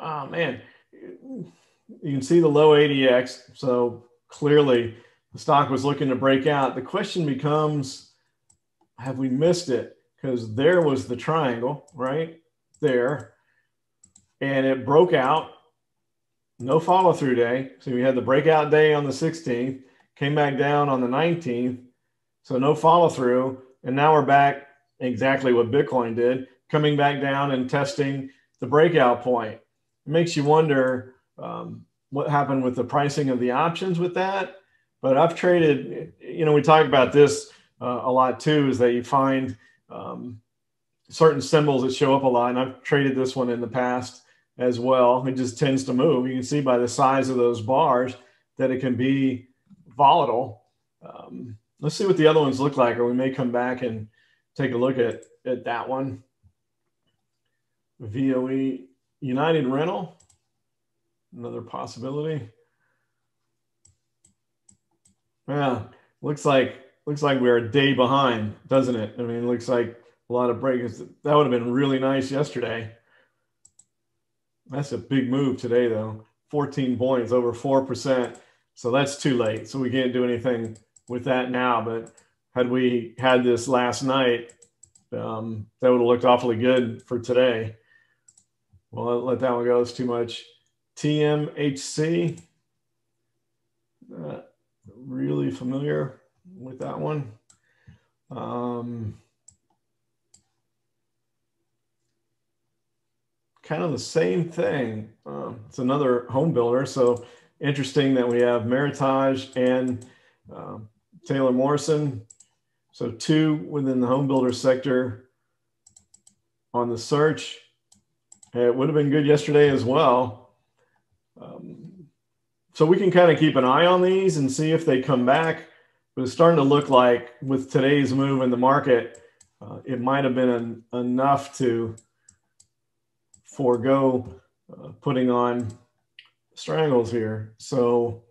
Oh man, you can see the low ADX. So clearly the stock was looking to break out. The question becomes, have we missed it? Because there was the triangle right there and it broke out. No follow through day. So we had the breakout day on the 16th, came back down on the 19th. So no follow through. And now we're back exactly what Bitcoin did, coming back down and testing the breakout point. It makes you wonder what happened with the pricing of the options with that. But I've traded, you know, we talk about this a lot too, is that you find certain symbols that show up a lot. And I've traded this one in the past as well. It just tends to move. You can see by the size of those bars that it can be volatile. Let's see what the other ones look like, or we may come back and take a look at that one. VOE United Rental, another possibility. Yeah, looks like we're a day behind, doesn't it? I mean, it looks like a lot of breaks. That would have been really nice yesterday. That's a big move today, though. 14 points, over 4%. So that's too late. So we can't do anything with that now. But had we had this last night, that would have looked awfully good for today. Well, I'll let that one go. It's too much. TMHC. Really familiar with that one. Kind of the same thing. It's another home builder. So interesting that we have Meritage and Taylor Morrison. So two within the home builder sector on the search. It would have been good yesterday as well. So we can kind of keep an eye on these and see if they come back. But it's starting to look like with today's move in the market, it might have been enough to forego putting on strangles here. So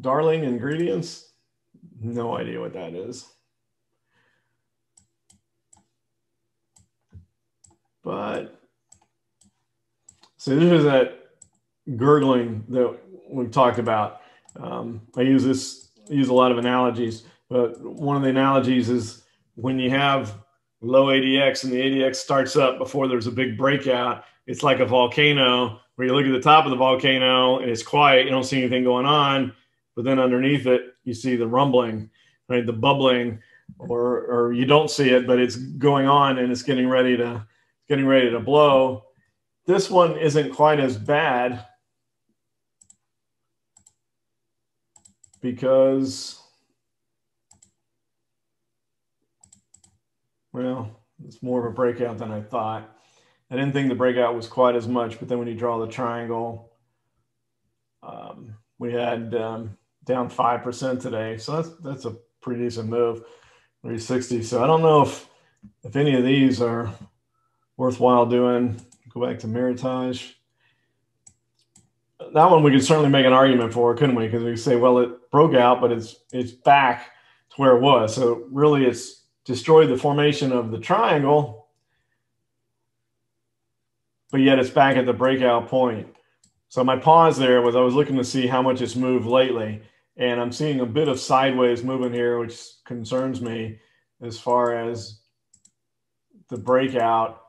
Darling Ingredients, no idea what that is. But so this is that gurgling that we've talked about. I use a lot of analogies, but one of the analogies is when you have low ADX and the ADX starts up before there's a big breakout, it's like a volcano where you look at the top of the volcano and it's quiet, you don't see anything going on, but then underneath it, you see the rumbling, right? The bubbling, or you don't see it, but it's going on and it's getting ready to blow. This one isn't quite as bad because, well, it's more of a breakout than I thought. I didn't think the breakout was quite as much, but then when you draw the triangle, we had down 5% today. So that's a pretty decent move, 360. So I don't know if any of these are worthwhile doing. Go back to Meritage. That one we could certainly make an argument for, couldn't we? Because we could say, well, it broke out, but it's back to where it was. So really it's destroyed the formation of the triangle, but yet it's back at the breakout point. So my pause there was I was looking to see how much it's moved lately, and I'm seeing a bit of sideways moving here, which concerns me as far as the breakout.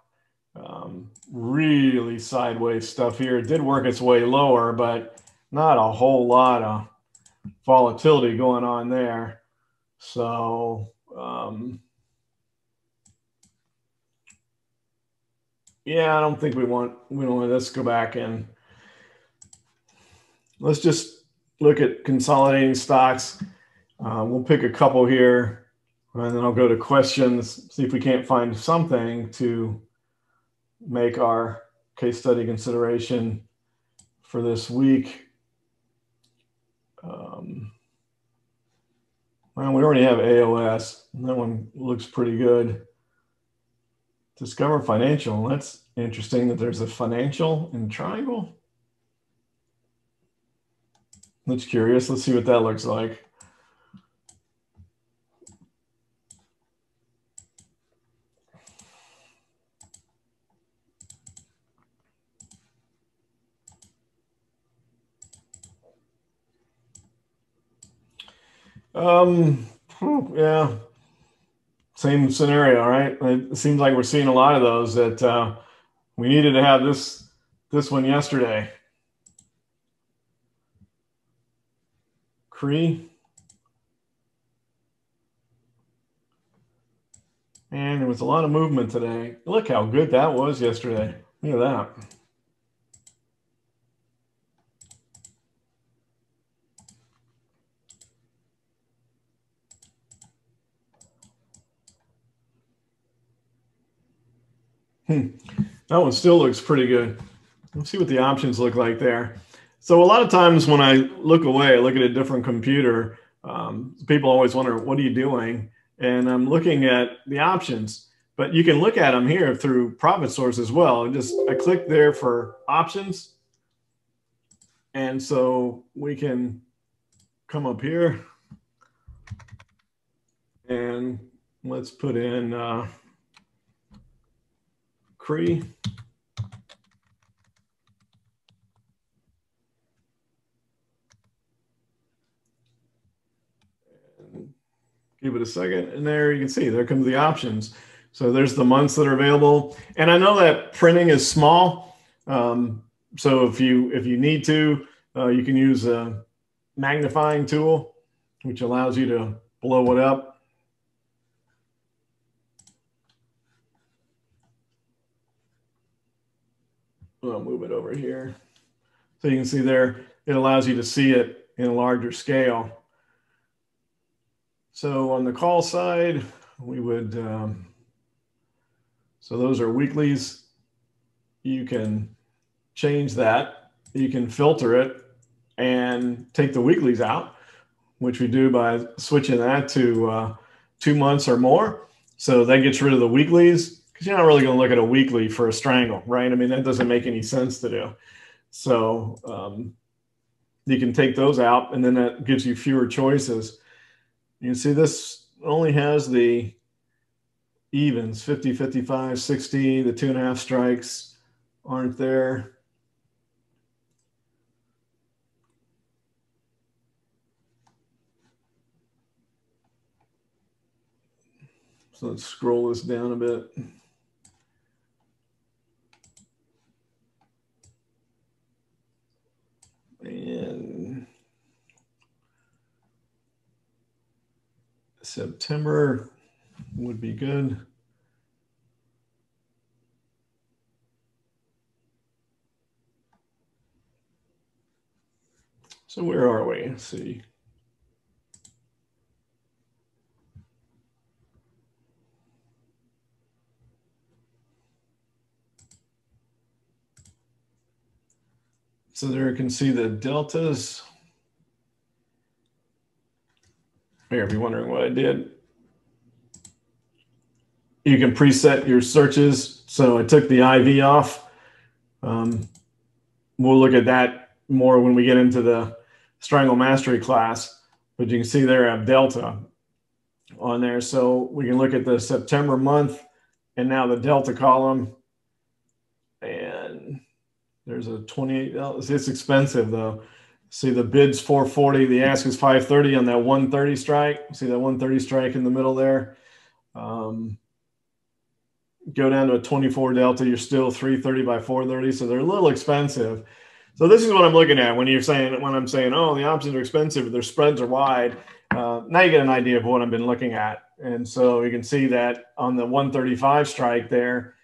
Really sideways stuff here. It did work its way lower, but not a whole lot of volatility going on there. So yeah, I don't think we don't want let's go back and let's just look at consolidating stocks. We'll pick a couple here and then I'll go to questions, see if we can't find something to make our case study consideration for this week. Well, we already have AOS. That one looks pretty good. Discover Financial. That's interesting that there's a financial in triangle. That's curious. Let's see what that looks like. Yeah, same scenario, right? It seems like we're seeing a lot of those that we needed to have this one yesterday. Cree. And there was a lot of movement today. Look how good that was yesterday. Look at that. That one still looks pretty good. Let's see what the options look like there. So a lot of times when I look away, I look at a different computer, people always wonder, what are you doing? And I'm looking at the options. But you can look at them here through Profit Source as well. And just I click there for options. And so we can come up here and let's put in Cree. Give it a second. And there you can see, there comes the options. So there's the months that are available. And I know that printing is small. So if you need to, you can use a magnifying tool, which allows you to blow it up. I'll move it over here. So you can see there, it allows you to see it in a larger scale. So on the call side, we would... So those are weeklies. You can change that. You can filter it and take the weeklies out, which we do by switching that to 2 months or more. So that gets rid of the weeklies because you're not really going to look at a weekly for a strangle, right? I mean, that doesn't make any sense to do. So you can take those out, and then that gives you fewer choices. You can see this only has the evens, 50, 55, 60, the 2.5 strikes aren't there. So let's scroll this down a bit. And September would be good. So where are we? Let's see. So there you can see the deltas. Here, if you're wondering what I did. You can preset your searches. So I took the IV off. We'll look at that more when we get into the Strangle Mastery class, but you can see there I have delta on there. So we can look at the September month and now the delta column. And there's a 28, it's expensive though. See the bid's 440, the ask is 530 on that 130 strike. See that 130 strike in the middle there? Go down to a 24 delta, you're still 330 by 430. So they're a little expensive. So this is what I'm looking at when you're saying, when I'm saying, oh, the options are expensive, their spreads are wide. Now you get an idea of what I've been looking at. And so you can see that on the 135 strike there,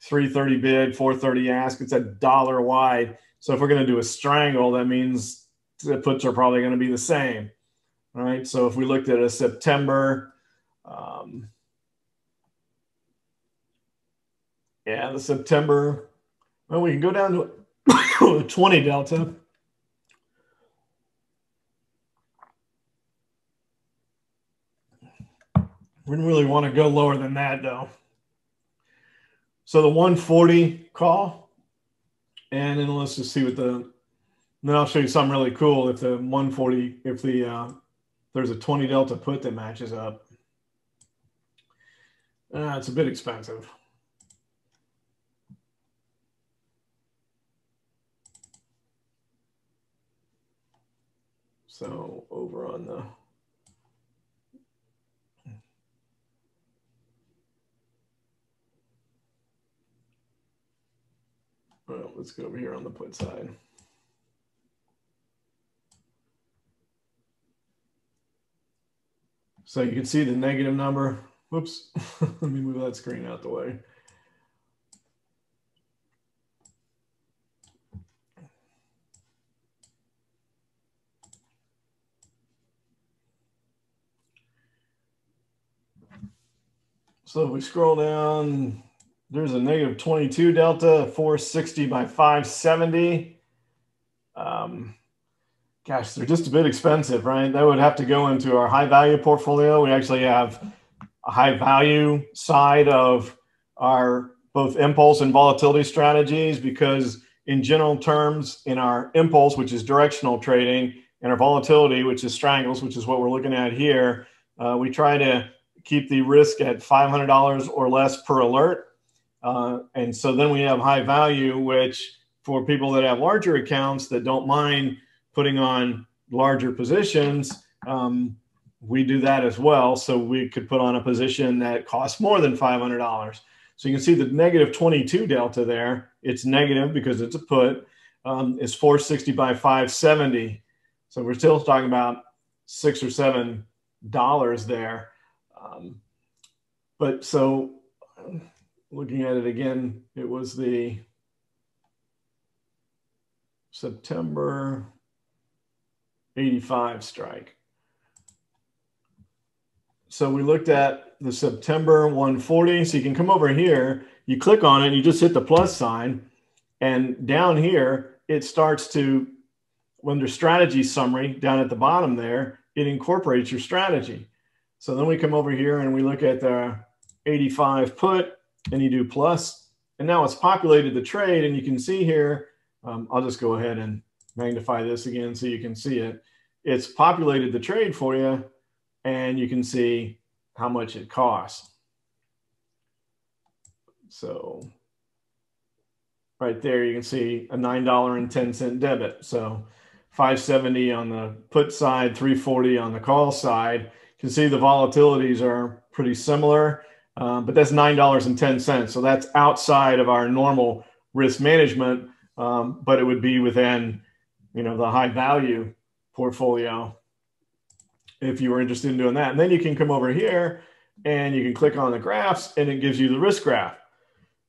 330 bid, 430 ask, it's $1 wide. So if we're going to do a strangle, that means the puts are probably going to be the same. All right. So if we looked at a September, yeah, the September, well, we can go down to a 20 delta. We didn't really want to go lower than that, though. So the 140 call, and then let's just see what the, then I'll show you something really cool. If the 140, if the there's a 20 delta put that matches up, it's a bit expensive. So over on the, well, let's go over here on the put side. So you can see the negative number. Whoops, let me move that screen out the way. So if we scroll down, there's a negative 22 delta, 460 by 570. Gosh, they're just a bit expensive, right? That would have to go into our high value portfolio. We actually have a high value side of are both impulse and volatility strategies, because in general terms, in our impulse, which is directional trading, and our volatility, which is strangles, which is what we're looking at here, we try to keep the risk at $500 or less per alert. And so then we have high value, which for people that have larger accounts that don't mind putting on larger positions, we do that as well. So we could put on a position that costs more than $500. So you can see the negative 22 delta there. It's negative because it's a put. It's 460 by 570. So we're still talking about $6 or $7 there. But so looking at it again, it was the September 85 strike. So we looked at the September 140. So you can come over here, you click on it, you just hit the plus sign. And down here, it starts to, under strategy summary down at the bottom there, it incorporates your strategy. So then we come over here and we look at the 85 put and you do plus. And now it's populated the trade. And you can see here, I'll just go ahead and magnify this again so you can see it. It's populated the trade for you. And you can see how much it costs. So right there, you can see a $9.10 debit. So 570 on the put side, 340 on the call side. You can see the volatilities are pretty similar, but that's $9.10. So that's outside of our normal risk management, but it would be within, you know, the high value portfolio, if you were interested in doing that. And then you can come over here and you can click on the graphs and it gives you the risk graph.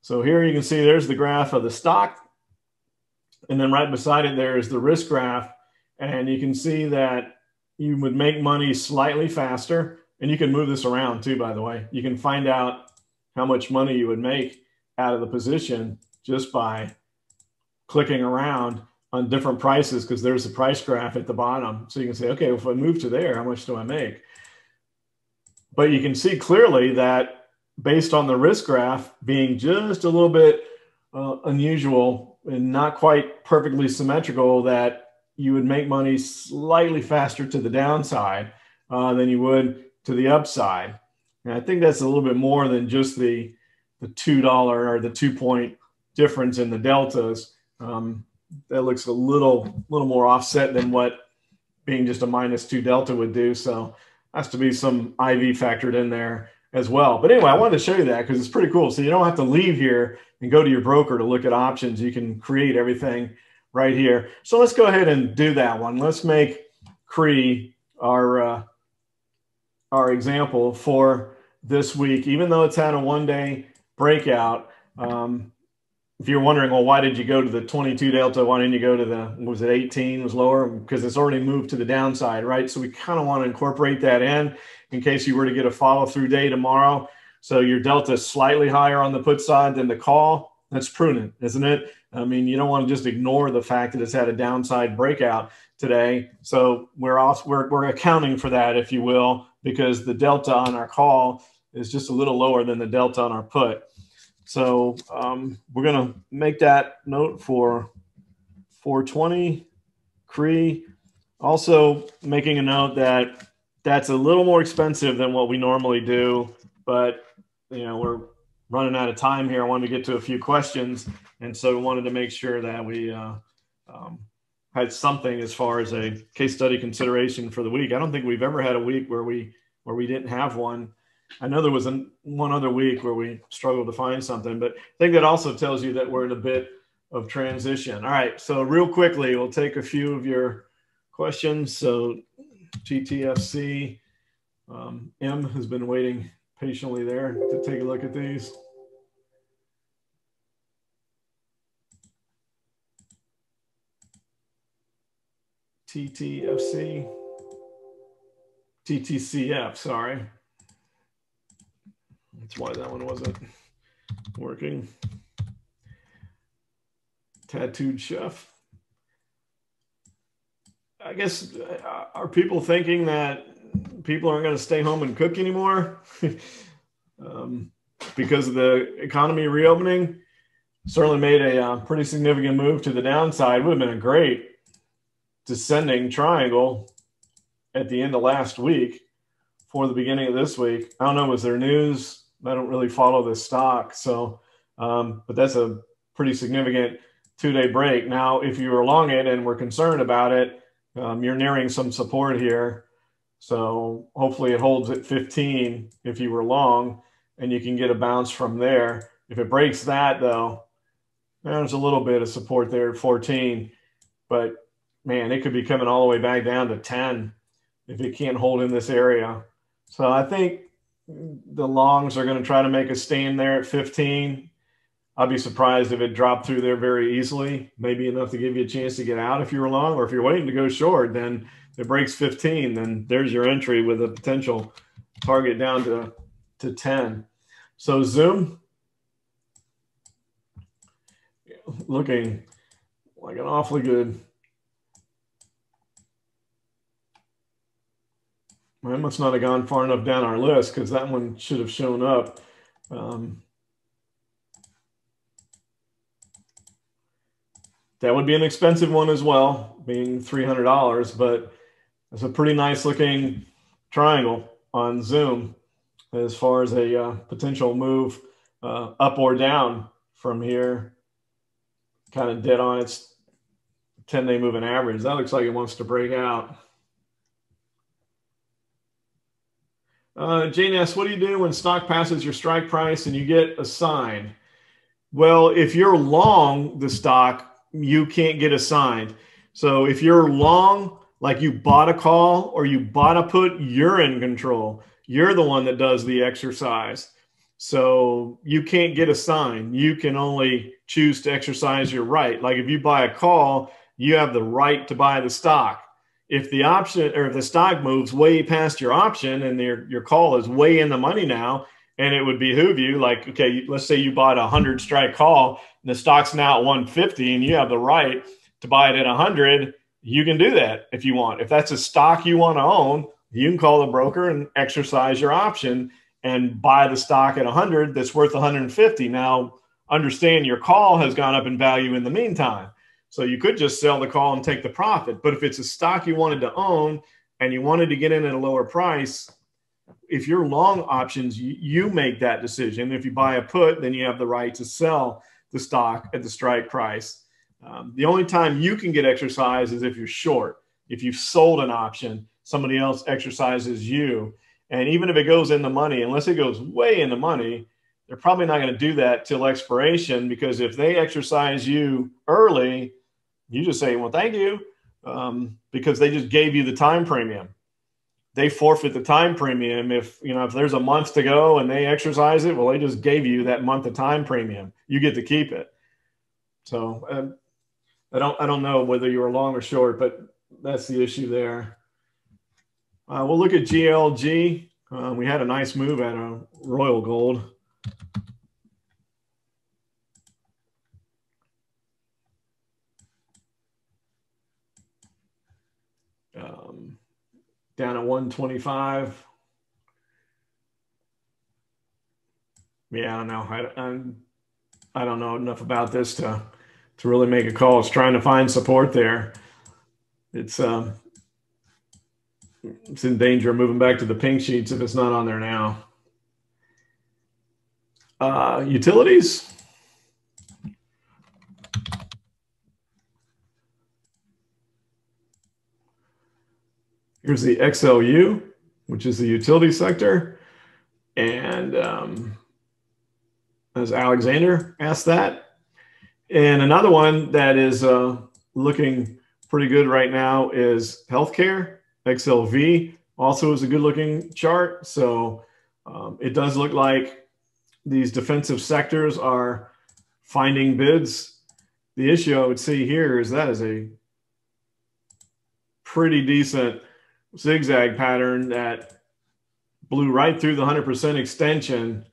So here you can see there's the graph of the stock. And then right beside it, there is the risk graph. And you can see that you would make money slightly faster. And you can move this around too, by the way. You can find out how much money you would make out of the position just by clicking around on different prices, because there's the price graph at the bottom. So you can say, okay, well, if I move to there, how much do I make? But you can see clearly that based on the risk graph being just a little bit unusual and not quite perfectly symmetrical, that you would make money slightly faster to the downside than you would to the upside. And I think that's a little bit more than just the $2 or the 2 point difference in the deltas. That looks a little more offset than what being just a -2 delta would do. So has to be some IV factored in there as well. But anyway, I wanted to show you that because it's pretty cool. So you don't have to leave here and go to your broker to look at options. You can create everything right here. So let's go ahead and do that one. Let's make Cree our example for this week, even though it's had a one-day breakout. If you're wondering, well, why did you go to the 22 delta? Why didn't you go to the, was it 18 was lower? Because it's already moved to the downside, right? So we kind of want to incorporate that in case you were to get a follow-through day tomorrow. So your delta is slightly higher on the put side than the call. That's prudent, isn't it? I mean, you don't want to just ignore the fact that it's had a downside breakout today. So we're accounting for that, if you will, because the delta on our call is just a little lower than the delta on our put. So we're going to make that note for 420 Cree. Also making a note that that's a little more expensive than what we normally do, but you know, we're running out of time here. I wanted to get to a few questions, and so we wanted to make sure that we had something as far as a case study consideration for the week. I don't think we've ever had a week where we didn't have one. I know there was one other week where we struggled to find something, but I think that also tells you that we're in a bit of transition. All right, so real quickly, we'll take a few of your questions. So GTFC, M has been waiting patiently there to take a look at these. TTFC, TTCF, sorry. That's why that one wasn't working. Tattooed Chef. I guess, are people thinking that people aren't going to stay home and cook anymore? because of the economy reopening, certainly made a pretty significant move to the downside. Would have been a great descending triangle at the end of last week for the beginning of this week. I don't know, was there news? I don't really follow this stock. So, but that's a pretty significant two-day break. Now, if you were long it and were concerned about it, you're nearing some support here. So hopefully it holds at 15 if you were long, and you can get a bounce from there. If it breaks that, though, there's a little bit of support there at 14. But, man, it could be coming all the way back down to 10 if it can't hold in this area. So I think the longs are going to try to make a stand there at 15. I'd be surprised if it dropped through there very easily, maybe enough to give you a chance to get out if you were long. Or if you're waiting to go short, then it breaks 15, then there's your entry with a potential target down to 10. So Zoom, looking like an awfully good. I must not have gone far enough down our list because that one should have shown up. That would be an expensive one as well, being $300, but it's a pretty nice looking triangle on Zoom as far as a potential move up or down from here, kind of dead on its 10-day moving average. That looks like it wants to break out. Jane asks, what do you do when stock passes your strike price and you get a sign? Well, if you're long the stock, you can't get assigned. So if you're long, like you bought a call or you bought a put, you're in control. You're the one that does the exercise. So you can't get assigned. You can only choose to exercise your right. Like if you buy a call, you have the right to buy the stock. If the option or if the stock moves way past your option and your call is way in the money now, and it would behoove you, like, okay, let's say you bought a 100 strike call and the stock's now at 150 and you have the right to buy it at 100. You can do that if you want. If that's a stock you want to own, you can call the broker and exercise your option and buy the stock at 100 that's worth 150. Now, understand your call has gone up in value in the meantime. So you could just sell the call and take the profit. But if it's a stock you wanted to own and you wanted to get in at a lower price, if you're long options, you make that decision. If you buy a put, then you have the right to sell the stock at the strike price. The only time you can get exercise is if you're short. If you've sold an option, somebody else exercises you. And even if it goes in the money, unless it goes way in the money, they're probably not going to do that till expiration, because if they exercise you early, you just say, well, thank you, because they just gave you the time premium. They forfeit the time premium. If, you know, if there's a month to go and they exercise it, well, they just gave you that month of time premium. You get to keep it. So I don't know whether you were long or short, but that's the issue there. We'll look at GLG. We had a nice move at Royal Gold. Down at 125. Yeah, I don't know. I don't know enough about this to really make a call. It's trying to find support there. It's in danger of moving back to the pink sheets if it's not on there now. Utilities. Here's the XLU, which is the utility sector. And as Alexander asked that. And another one that is looking pretty good right now is healthcare. XLV also is a good looking chart. So it does look like these defensive sectors are finding bids. The issue I would see here is that is a pretty decent zigzag pattern that blew right through the 100% extension,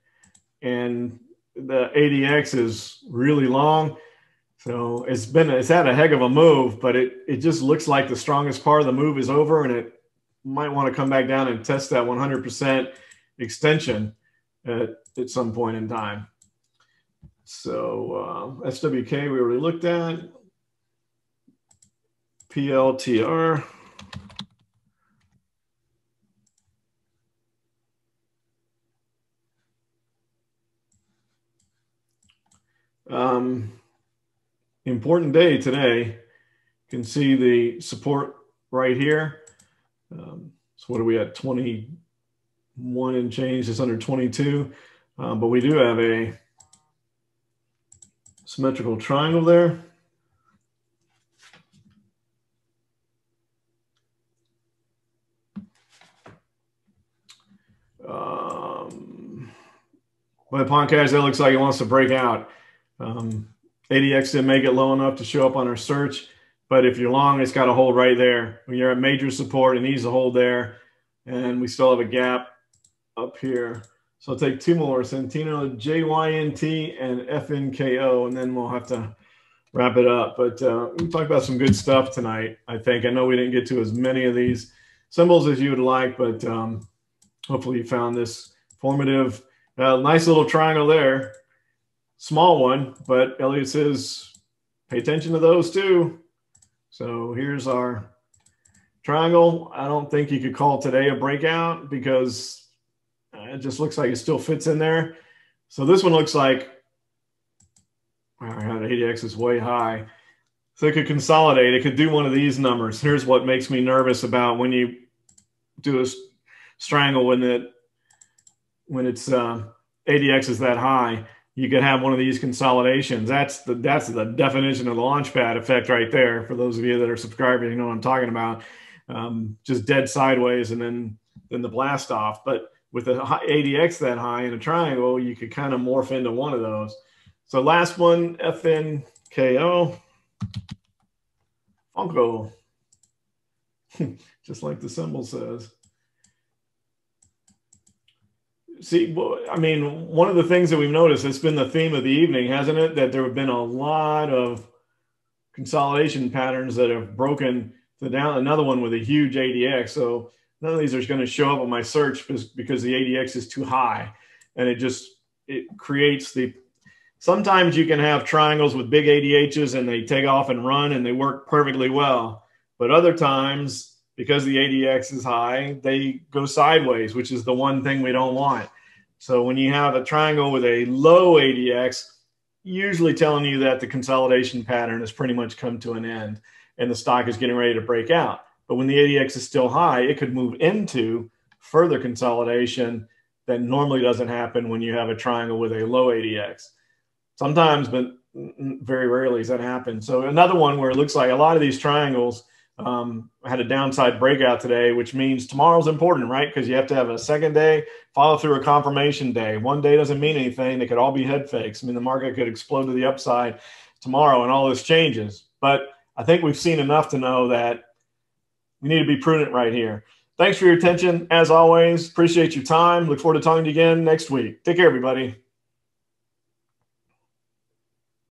and the ADX is really long. So it's had a heck of a move, but it just looks like the strongest part of the move is over, and it might want to come back down and test that 100% extension at at some point in time. So SWK, we already looked at. PLTR. Important day today. You can see the support right here. So what are we at? 21 and change, it's under 22. But we do have a symmetrical triangle there. But Podcast, that looks like it wants to break out. ADX didn't make it low enough to show up on our search, but if you're long, it's got to hold right there. When you're at major support, it needs to hold there, and we still have a gap up here. So I'll take two more, Centino, JYNT, and FNKO, and then we'll have to wrap it up. But we talked about some good stuff tonight, I think. I know we didn't get to as many of these symbols as you would like, but hopefully you found this informative. Nice little triangle there. Small one, but Elliott says, pay attention to those too. So here's our triangle. I don't think you could call today a breakout because it just looks like it still fits in there. So this one looks like, wow, ADX is way high. So it could consolidate. It could do one of these numbers. Here's what makes me nervous about when you do a strangle when it's ADX is that high. You could have one of these consolidations. That's the definition of the launchpad effect right there. For those of you that are subscribing, you know what I'm talking about. Just dead sideways and then the blast off. But with an ADX that high in a triangle, you could kind of morph into one of those. So last one, FNKO. Funko. Just like the symbol says. See, I mean, one of the things that we've noticed, it's been the theme of the evening, hasn't it? That there have been a lot of consolidation patterns that have broken the down, another one with a huge ADX. So none of these are going to show up on my search because the ADX is too high. And it creates the, sometimes you can have triangles with big ADHs and they take off and run and they work perfectly well. But other times, because the ADX is high, they go sideways, which is the one thing we don't want. So when you have a triangle with a low ADX, usually telling you that the consolidation pattern has pretty much come to an end and the stock is getting ready to break out. But when the ADX is still high, it could move into further consolidation that normally doesn't happen when you have a triangle with a low ADX. Sometimes, but very rarely does that happen. So another one where it looks like a lot of these triangles had a downside breakout today, which means tomorrow's important, right? Because you have to have a second day, follow through a confirmation day. One day doesn't mean anything. They could all be head fakes. I mean, the market could explode to the upside tomorrow and all this changes. But I think we've seen enough to know that we need to be prudent right here. Thanks for your attention. As always, appreciate your time. Look forward to talking to you again next week. Take care, everybody.